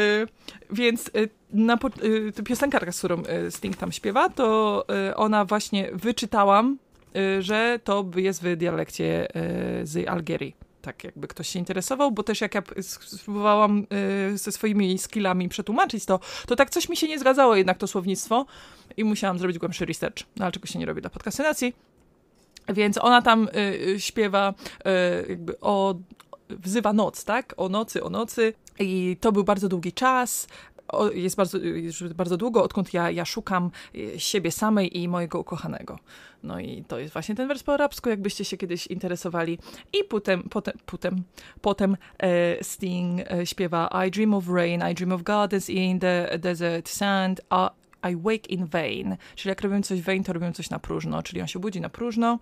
więc yy, na yy, ta piosenkarka, z którą yy, Sting tam śpiewa, to yy, ona właśnie wyczytałam, yy, że to jest w dialekcie yy, z Algierii. Tak jakby ktoś się interesował, bo też jak ja spróbowałam yy, ze swoimi skillami przetłumaczyć to, to tak coś mi się nie zgadzało jednak to słownictwo i musiałam zrobić głębszy research, no ale czego się nie robi dla podkastynacji. Więc ona tam yy, śpiewa yy, jakby o... wzywa noc, tak? O nocy, o nocy. I to był bardzo długi czas. O, jest bardzo, już bardzo długo, odkąd ja, ja szukam siebie samej i mojego ukochanego. No i to jest właśnie ten wers po arabsku, jakbyście się kiedyś interesowali. I potem, potem, potem, potem e, Sting e, śpiewa I dream of rain, I dream of gardens in the desert sand, I wake in vain. Czyli jak robimy coś w vain, to robimy coś na próżno. Czyli on się budzi na próżno.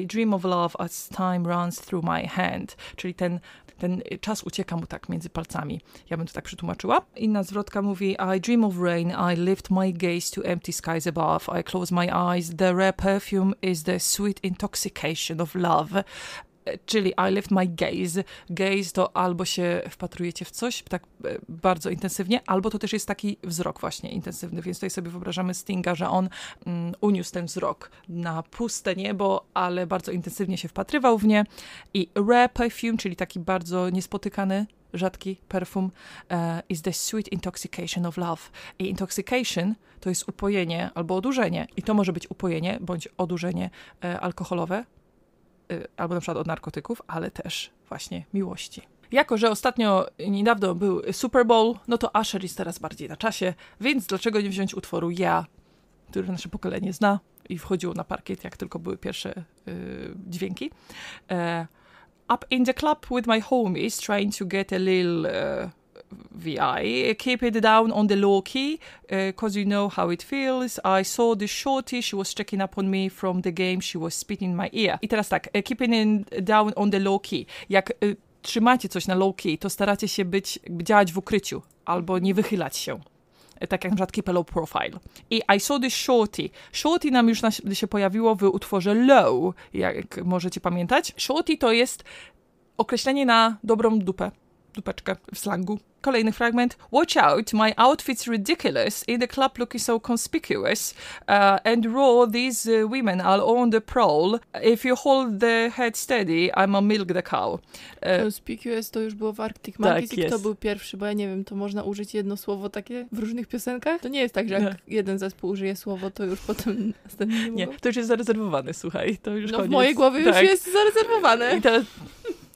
I dream of love as time runs through my hand. Czyli ten, ten czas ucieka mu tak między palcami. Ja bym to tak przetłumaczyła. Inna zwrotka mówi I dream of rain, I lift my gaze to empty skies above. I close my eyes, the rare perfume is the sweet intoxication of love. Czyli I lift my gaze. Gaze to albo się wpatrujecie w coś tak bardzo intensywnie, albo to też jest taki wzrok właśnie intensywny, więc tutaj sobie wyobrażamy Stinga, że on mm, uniósł ten wzrok na puste niebo, ale bardzo intensywnie się wpatrywał w nie. I rare perfume, czyli taki bardzo niespotykany, rzadki perfum, uh, is the sweet intoxication of love. I intoxication to jest upojenie albo odurzenie. I to może być upojenie bądź odurzenie e, alkoholowe, albo na przykład od narkotyków, ale też właśnie miłości. Jako że ostatnio, niedawno był Super Bowl, no to Usher jest teraz bardziej na czasie, więc dlaczego nie wziąć utworu Ja, który nasze pokolenie zna i wchodziło na parkiet, jak tylko były pierwsze yy, dźwięki. E, Up in the club with my homies, trying to get a little uh, V I. Keep it down on the low key, uh, cause you know how it feels. I saw the shorty, she was checking up on me from the game, she was spitting in my ear. I teraz tak, keeping it down on the low key. Jak y, trzymacie coś na low key, to staracie się być, działać w ukryciu, albo nie wychylać się. Tak jak na przykład keep a low profile. I I saw the shorty. Shorty nam już na, się pojawiło w utworze Low, jak możecie pamiętać. Shorty to jest określenie na dobrą dupę. Dupeczkę w slangu. Kolejny fragment. Watch out, my outfit's ridiculous, in the club looking so conspicuous, uh, and raw, these uh, women are on the prowl, if you hold the head steady, I'ma milk the cow. Uh, conspicuous to już było w Arctic Monkeys, tak, i kto był pierwszy, bo ja nie wiem, to można użyć jedno słowo takie w różnych piosenkach? To nie jest tak, że jak no. jeden zespół użyje słowo, to już potem następnie nie, nie to już jest zarezerwowane, słuchaj, to już no koniec. W mojej głowie tak. już jest zarezerwowane. I teraz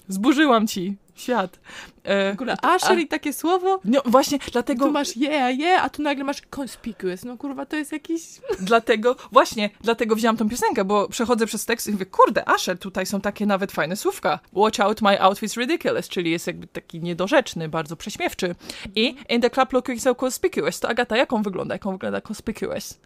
zburzyłam ci świat. E, kurwa, Usher i takie słowo? No właśnie, dlatego... Tu masz yeah, yeah, a tu nagle masz conspicuous. No kurwa, to jest jakiś... Dlatego, właśnie, dlatego wzięłam tą piosenkę, bo przechodzę przez tekst i mówię, kurde, Usher, tutaj są takie nawet fajne słówka. Watch out, my outfit's ridiculous, czyli jest jakby taki niedorzeczny, bardzo prześmiewczy. I in the club looking so conspicuous, to Agata, jaką wygląda? Jaką wygląda conspicuous?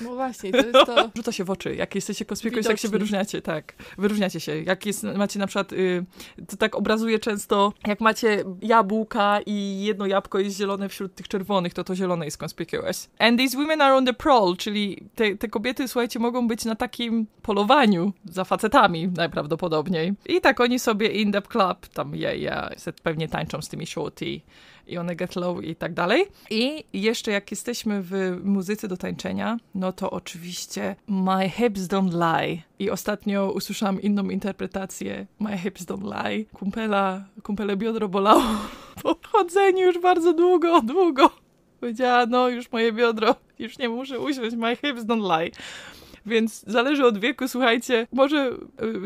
No właśnie, to jest to... Rzuca się w oczy, jak jesteście conspicuous, widoczni. Jak się wyróżniacie, tak. Wyróżniacie się. Jak jest, macie na przykład, y, to tak obrazuje często, jak macie jabłka i jedno jabłko jest zielone wśród tych czerwonych, to to zielone jest conspicuous. And these women are on the prowl, czyli te, te kobiety, słuchajcie, mogą być na takim polowaniu za facetami najprawdopodobniej. I tak oni sobie in the club, tam ja, ja, pewnie tańczą z tymi shorty i one get low i tak dalej. I jeszcze jak jesteśmy w muzyce do tańczenia, no to oczywiście My Hips Don't Lie. I ostatnio usłyszałam inną interpretację My Hips Don't Lie. Kumpela, kumpele biodro bolało po chodzeniu już bardzo długo, długo. Powiedziała, no już moje biodro, już nie muszę usiąść, My Hips Don't Lie. Więc zależy od wieku, słuchajcie, może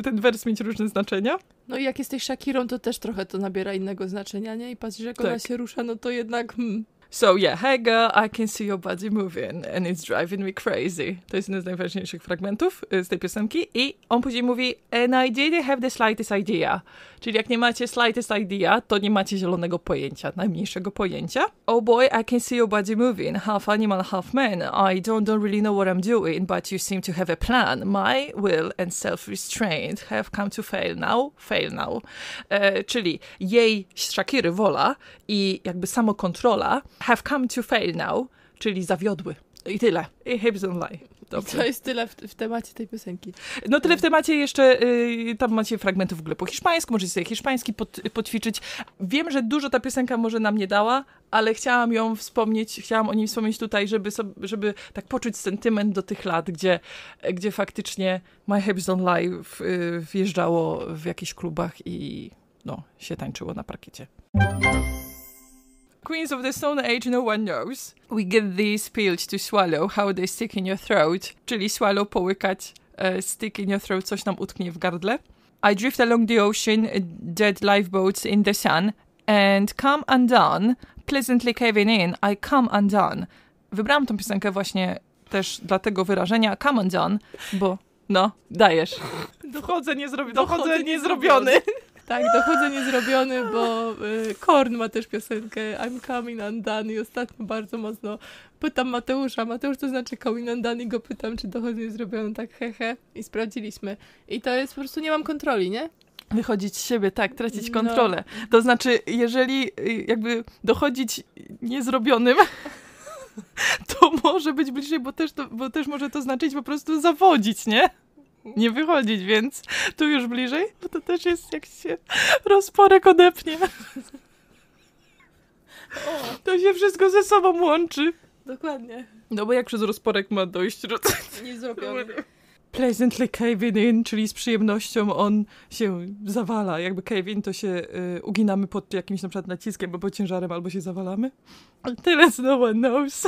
ten wers mieć różne znaczenia. No i jak jesteś Shakirą, to też trochę to nabiera innego znaczenia, nie? I patrzysz, jak tak. ona się rusza, no to jednak... Hmm. So yeah, hey girl, I can see your body moving and it's driving me crazy. To jest jeden z najważniejszych fragmentów z tej piosenki. I on później mówi, and I didn't have the slightest idea. Czyli jak nie macie slightest idea, to nie macie zielonego pojęcia, najmniejszego pojęcia. Oh boy, I can see your body moving, half animal, half man. I don't, don't really know what I'm doing, but you seem to have a plan. My will and self-restraint have come to fail now, fail now. E, czyli jej, Shakiry, wola i jakby samokontrola have come to fail now, czyli zawiodły. I tyle. I Hips Don't Lie. Dobrze. I to jest tyle w, w temacie tej piosenki. No tyle w temacie jeszcze, y, tam macie fragmenty w ogóle po hiszpańsku, możecie sobie hiszpański pod, podćwiczyć. Wiem, że dużo ta piosenka może nam nie dała, ale chciałam ją wspomnieć, chciałam o niej wspomnieć tutaj, żeby, sobie, żeby tak poczuć sentyment do tych lat, gdzie, gdzie faktycznie My Hips Don't Lie w, y, wjeżdżało w jakichś klubach i no, się tańczyło na parkiecie. Queens of the Stone Age, No One Knows. We get these pills to swallow, how they stick in your throat. Czyli swallow, połykać, uh, stick in your throat, coś nam utknie w gardle. I drift along the ocean, dead lifeboats in the sun. And come undone, pleasantly caving in, I come undone. Wybrałam tą piosenkę właśnie też dla tego wyrażenia, come undone, bo no, dajesz. Dochodzę, nie zrobi- dochodzę, dochodzę niezrobiony. Tak, dochodzę niezrobiony, bo y, Korn ma też piosenkę I'm coming undone i ostatnio bardzo mocno pytam Mateusza, Mateusz to znaczy coming undone i go pytam, czy dochodzę niezrobiony, tak hehe he. I sprawdziliśmy. I to jest po prostu nie mam kontroli, nie? Wychodzić z siebie, tak, tracić kontrolę. No. To znaczy, jeżeli jakby dochodzić niezrobionym, to może być bliżej, bo też, to, bo też może to znaczyć po prostu zawodzić, nie? Nie wychodzić, więc tu już bliżej, bo to też jest, jak się rozporek odepnie. O. To się wszystko ze sobą łączy. Dokładnie. No bo jak przez rozporek ma dojść? Nie zrobione. Pleasantly caving in, czyli z przyjemnością on się zawala. Jakby cave in, to się y, uginamy pod jakimś na przykład naciskiem, albo ciężarem, albo się zawalamy. Tyle z No One Knows.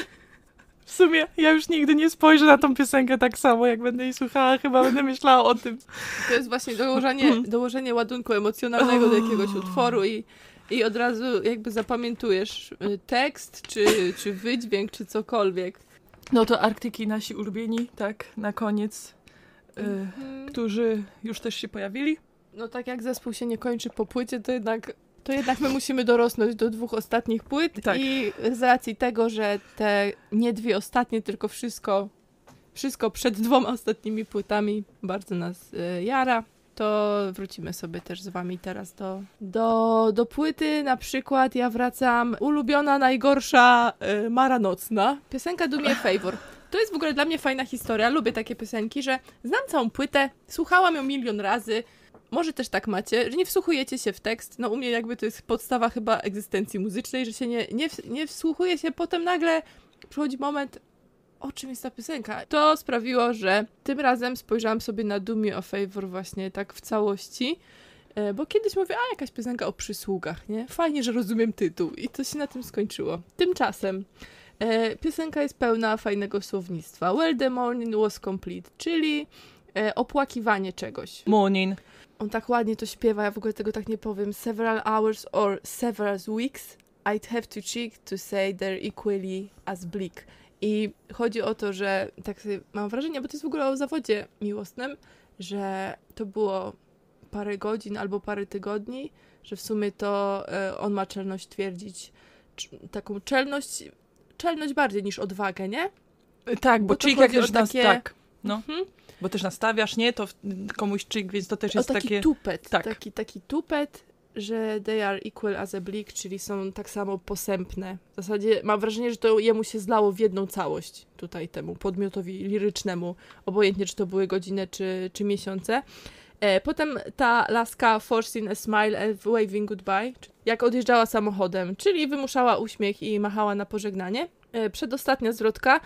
W sumie ja już nigdy nie spojrzę na tą piosenkę tak samo, jak będę jej słuchała, chyba będę myślała o tym. To jest właśnie dołożenie, dołożenie ładunku emocjonalnego do jakiegoś utworu i, i od razu jakby zapamiętujesz tekst, czy, czy wydźwięk, czy cokolwiek. No to Arktyki, nasi ulubieni, tak, na koniec, mhm. y, którzy już też się pojawili. No tak jak zespół się nie kończy po płycie, to jednak... To jednak my musimy dorosnąć do dwóch ostatnich płyt, tak. I z racji tego, że te nie dwie ostatnie, tylko wszystko, wszystko przed dwoma ostatnimi płytami bardzo nas y, jara, to wrócimy sobie też z wami teraz do, do, do płyty. Na przykład ja wracam ulubiona, najgorsza y, Mara Nocna, piosenka Do Me a Favor. To jest w ogóle dla mnie fajna historia, lubię takie piosenki, że znam całą płytę, słuchałam ją milion razy. Może też tak macie, że nie wsłuchujecie się w tekst. No u mnie jakby to jest podstawa chyba egzystencji muzycznej, że się nie, nie, nie wsłuchuje się, potem nagle przychodzi moment, o czym jest ta piosenka. To sprawiło, że tym razem spojrzałam sobie na Do Me a Favor właśnie tak w całości, bo kiedyś mówię, a jakaś piosenka o przysługach, nie? Fajnie, że rozumiem tytuł i to się na tym skończyło. Tymczasem e, piosenka jest pełna fajnego słownictwa. Well, the morning was complete, czyli e, opłakiwanie czegoś. Morning. On tak ładnie to śpiewa, ja w ogóle tego tak nie powiem. Several hours or several weeks, I'd have to check to say they're equally as bleak. I chodzi o to, że tak sobie mam wrażenie, bo to jest w ogóle o zawodzie miłosnym, że to było parę godzin albo parę tygodni, że w sumie to y, on ma czelność twierdzić, cz- taką czelność, czelność bardziej niż odwagę, nie? Tak, bo, bo cheek jak już nas, tak. No. Mhm. Bo też nastawiasz, nie? To komuś czyk, więc to też jest o taki takie... Tupet, tak. taki, taki tupet, że they are equal as a bleak, czyli są tak samo posępne. W zasadzie mam wrażenie, że to jemu się zlało w jedną całość tutaj temu podmiotowi lirycznemu, obojętnie czy to były godziny, czy, czy miesiące. E, potem ta laska forcing a smile and waving goodbye, jak odjeżdżała samochodem, czyli wymuszała uśmiech i machała na pożegnanie. E, przedostatnia zwrotka.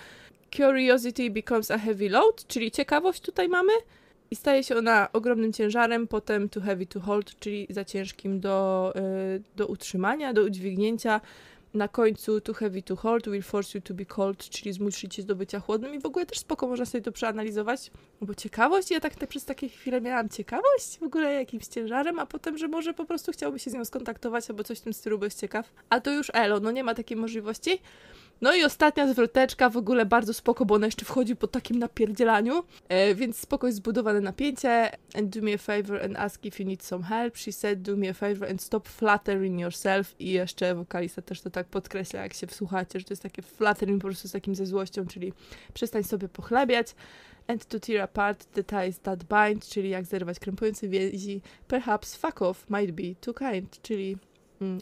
Curiosity becomes a heavy load, czyli ciekawość tutaj mamy i staje się ona ogromnym ciężarem, potem too heavy to hold, czyli za ciężkim do, y, do utrzymania, do udźwignięcia. Na końcu too heavy to hold will force you to be cold, czyli zmusi cię do bycia chłodnym i w ogóle też spoko, można sobie to przeanalizować, bo ciekawość, ja tak, tak przez takie chwile miałam ciekawość w ogóle jakimś ciężarem, a potem, że może po prostu chciałby się z nią skontaktować albo coś w tym stylu, bo jest ciekaw, a to już elo, no nie ma takiej możliwości. No i ostatnia zwroteczka, w ogóle bardzo spoko, bo ona jeszcze wchodzi po takim napierdzielaniu, e, więc spoko jest zbudowane napięcie. And do me a favor and ask if you need some help. She said do me a favor and stop flattering yourself. I jeszcze wokalista też to tak podkreśla, jak się wsłuchacie, że to jest takie flattering po prostu z takim ze złością, czyli przestań sobie pochlebiać. And to tear apart the ties that bind, czyli jak zerwać krępujące więzi. Perhaps fuck off might be too kind, czyli...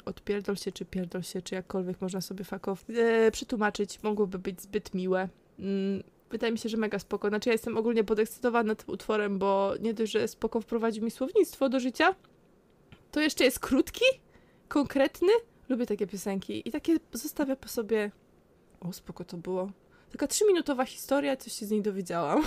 odpierdol się, czy pierdol się, czy jakkolwiek można sobie fuck off yy, przetłumaczyć, mogłoby być zbyt miłe. Wydaje mi się, że mega spoko. Znaczy ja jestem ogólnie podekscytowana tym utworem, bo nie dość, że spoko wprowadził mi słownictwo do życia, to jeszcze jest krótki, konkretny. Lubię takie piosenki i takie zostawia po sobie... O, spoko to było. Taka trzyminutowa historia, coś się z niej dowiedziałam.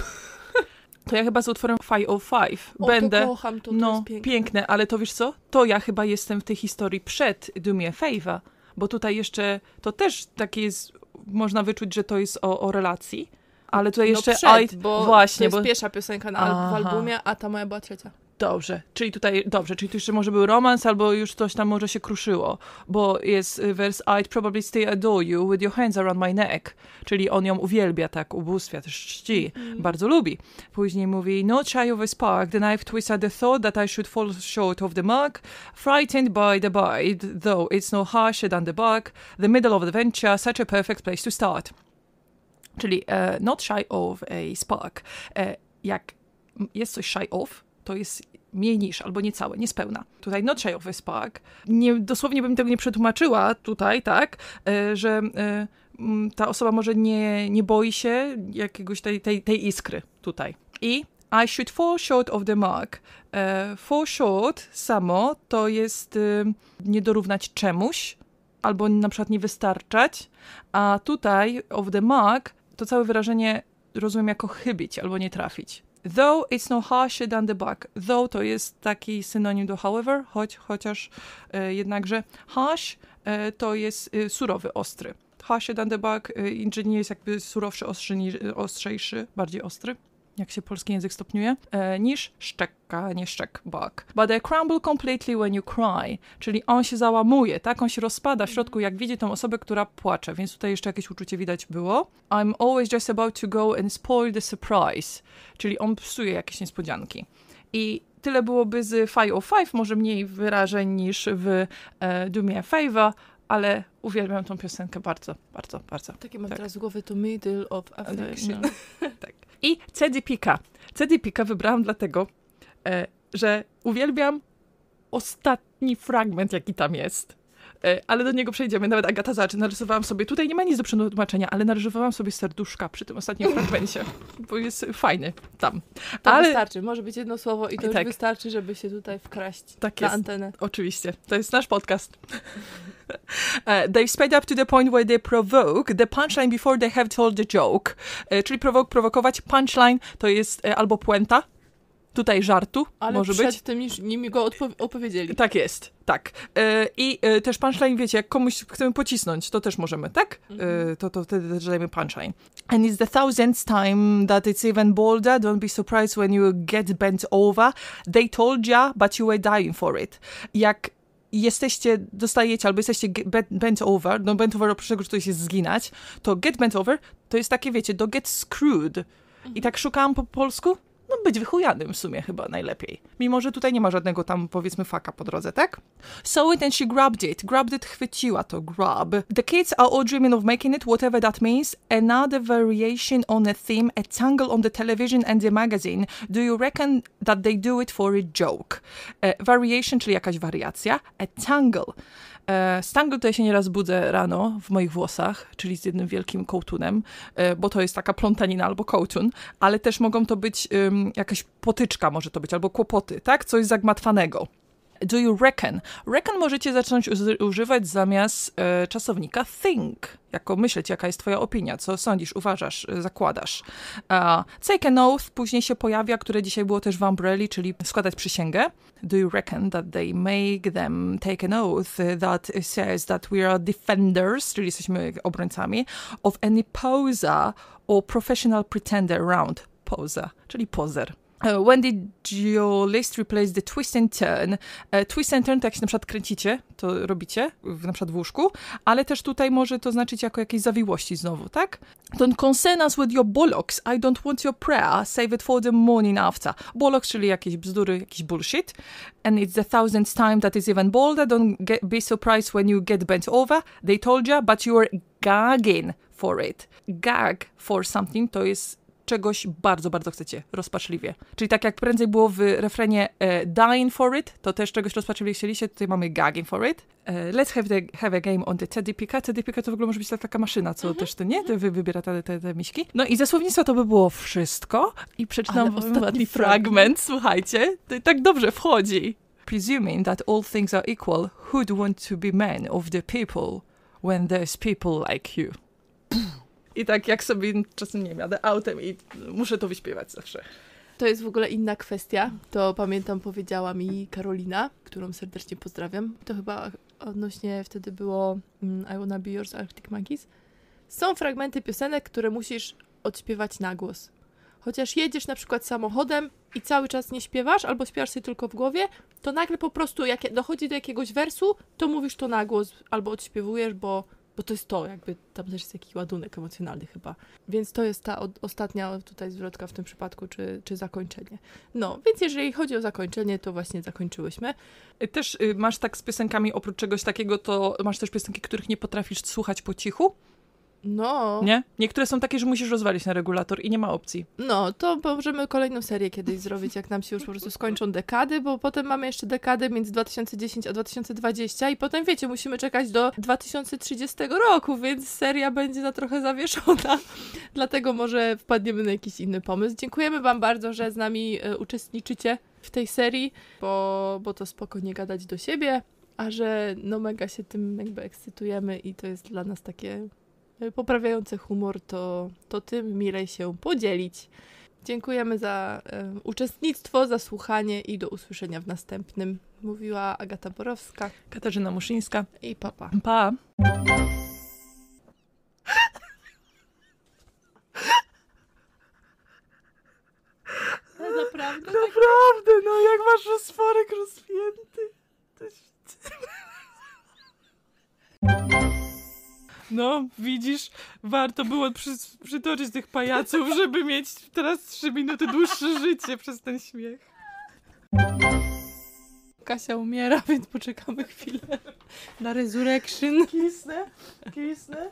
To ja chyba z utworem pięćset pięć o, będę... O, kocham to, no, to jest piękne. piękne. Ale to wiesz co? To ja chyba jestem w tej historii przed Do Me a Favor, bo tutaj jeszcze to też takie jest... Można wyczuć, że to jest o, o relacji, ale tutaj jeszcze... No przed, I... bo właśnie, to jest bo... pierwsza piosenka na al- w albumie, a ta moja była trzecia. Dobrze, czyli tutaj, dobrze, czyli tu jeszcze może był romans, albo już coś tam może się kruszyło, bo jest wers I'd probably still adore you with your hands around my neck, czyli on ją uwielbia, tak, ubóstwia, też czci, mm. bardzo lubi. Później mówi, not shy of a spark, the knife twisted the thought that I should fall short of the mark, frightened by the bite, though it's no harsher than the bark, the middle of the venture, such a perfect place to start. Czyli uh, not shy of a spark. Uh, jak jest coś shy of, to jest mniej niż, albo niecałe, niespełna. Tutaj not shy of a spark. Nie, dosłownie bym tego nie przetłumaczyła tutaj, tak, e, że e, ta osoba może nie, nie boi się jakiegoś tej, tej, tej iskry tutaj. I I should fall short of the mark. E, fall short samo to jest e, nie dorównać czemuś, albo na przykład nie wystarczać, a tutaj of the mark to całe wyrażenie rozumiem jako chybić, albo nie trafić. Though it's no harsher than the bark. Though to jest taki synonim do however, choć, chociaż e, jednakże harsh e, to jest e, surowy, ostry. Harsher than the bark e, nie jest jakby surowszy, ostrzy, ostrzejszy, bardziej ostry, jak się polski język stopniuje, e, niż szczeka, nie szczek, bark. But I crumble completely when you cry, czyli on się załamuje, tak? On się rozpada w środku, jak widzi tą osobę, która płacze, więc tutaj jeszcze jakieś uczucie widać było. I'm always just about to go and spoil the surprise, czyli on psuje jakieś niespodzianki. I tyle byłoby z pięćset pięć, może mniej wyrażeń niż w e, Do Me a Favor, ale uwielbiam tą piosenkę bardzo, bardzo, bardzo. Takie mam tak. Teraz z głowy to middle of affection. No. Tak. I C D Pika. C D Pika wybrałam dlatego, e, że uwielbiam ostatni fragment, jaki tam jest. E, ale do niego przejdziemy. Nawet Agata zaczyna. Narysowałam sobie, tutaj nie ma nic do przetłumaczenia, ale narysowałam sobie serduszka przy tym ostatnim fragmencie, bo jest fajny tam. To ale... wystarczy. Może być jedno słowo i to I tak. już wystarczy, żeby się tutaj wkraść tak na jest. Antenę. Oczywiście. To jest nasz podcast. Uh, they sped up to the point where they provoke the punchline before they have told the joke. Uh, czyli provoke, prowokować. Punchline to jest uh, albo puenta, tutaj żartu, ale może być. Ale przed tym niż nimi go odpo- opowiedzieli. Tak jest, tak. Uh, I uh, też punchline, wiecie, jak komuś chcemy pocisnąć, to też możemy, tak? Mm-hmm. Uh, to, to wtedy też dajemy punchline. And it's the thousandth time that it's even bolder. Don't be surprised when you get bent over. They told ya, but you were dying for it. Jak jesteście, dostajecie, albo jesteście get, bent over, no bent over oprócz tego, że to się zginać, to get bent over to jest takie, wiecie, do get screwed. I tak szukałam po polsku, no być wychujanym w sumie chyba najlepiej. Mimo, że tutaj nie ma żadnego tam, powiedzmy, faka po drodze, tak? So it and she grabbed it. Grabbed it, chwyciła to, grab. The kids are all dreaming of making it, whatever that means. Another variation on a theme, a tangle on the television and the magazine. Do you reckon that they do it for a joke? E, variation, czyli jakaś wariacja. A tangle. E, z tangle to ja się nieraz budzę rano w moich włosach, czyli z jednym wielkim kołtunem, e, bo to jest taka plątanina albo kołtun, ale też mogą to być... E, jakaś potyczka może to być, albo kłopoty, tak? Coś zagmatwanego. Do you reckon? Reckon możecie zacząć uzy- używać zamiast e, czasownika think, jako myśleć, jaka jest twoja opinia, co sądzisz, uważasz, e, zakładasz. Uh, take an oath później się pojawia, które dzisiaj było też w Umbrelli, czyli składać przysięgę. Do you reckon that they make them take an oath that says that we are defenders, czyli jesteśmy obrońcami, of any poser or professional pretender around. Poza, czyli pozer. Uh, when did your list replace the twist and turn? Uh, twist and turn to jak się na przykład kręcicie, to robicie, na przykład w łóżku, ale też tutaj może to znaczyć jako jakieś zawiłości znowu, tak? Don't concern us with your bollocks. I don't want your prayer. Save it for the morning after. Bollocks, czyli jakieś bzdury, jakiś bullshit. And it's the thousandth time that is even bolder. Don't get, be surprised when you get bent over. They told you, but you were gagging for it. Gag for something to jest czegoś bardzo, bardzo chcecie, rozpaczliwie. Czyli tak jak prędzej było w refrenie e, dying for it, to też czegoś rozpaczliwie chcieliście, tutaj mamy gagging for it. E, let's have, the, have a game on the T D P K. T D P K to w ogóle może być ta, taka maszyna, co mm-hmm. też, to, nie? To wy, wybiera te, te, te miśki. No i ze słownictwa to by było wszystko. I przeczytam ostatni fragment. fragment, słuchajcie. To tak dobrze wchodzi. Presuming that all things are equal, who'd want to be man of the people when there's people like you? I tak jak sobie czasem, nie wiem, jadę autem i muszę to wyśpiewać zawsze. To jest w ogóle inna kwestia. To pamiętam, powiedziała mi Karolina, którą serdecznie pozdrawiam. To chyba odnośnie wtedy było I Wanna Be Yours Arctic Monkeys. Są fragmenty piosenek, które musisz odśpiewać na głos. Chociaż jedziesz na przykład samochodem i cały czas nie śpiewasz, albo śpiewasz sobie tylko w głowie, to nagle po prostu jak dochodzi do jakiegoś wersu, to mówisz to na głos albo odśpiewujesz, bo... Bo to jest to, jakby tam też jest jakiś ładunek emocjonalny chyba. Więc to jest ta od, ostatnia tutaj zwrotka w tym przypadku, czy, czy zakończenie. No, więc jeżeli chodzi o zakończenie, to właśnie zakończyłyśmy. Też y, masz tak z piosenkami, oprócz czegoś takiego, to masz też piosenki, których nie potrafisz słuchać po cichu? No. Nie? Niektóre są takie, że musisz rozwalić na regulator i nie ma opcji. No, to możemy kolejną serię kiedyś zrobić, jak nam się już po prostu skończą dekady, bo potem mamy jeszcze dekady między dwa tysiące dziesiątym a dwa tysiące dwudziestym i potem, wiecie, musimy czekać do dwa tysiące trzydziestego roku, więc seria będzie na trochę zawieszona. Dlatego może wpadniemy na jakiś inny pomysł. Dziękujemy wam bardzo, że z nami uczestniczycie w tej serii, bo, bo to spoko nie gadać do siebie, a że no mega się tym jakby ekscytujemy i to jest dla nas takie... poprawiające humor, to, to tym milej się podzielić. Dziękujemy za y, uczestnictwo, za słuchanie i do usłyszenia w następnym. Mówiła Agata Borowska, Katarzyna Muszyńska i papa. Pa! No, naprawdę? Naprawdę, no jak masz rozporek rozpięty. To się... No, widzisz, warto było przy, przytoczyć tych pajaców, żeby mieć teraz trzy minuty dłuższe życie przez ten śmiech. Kasia umiera, więc poczekamy chwilę na resurrection. Kisnę, kisnę.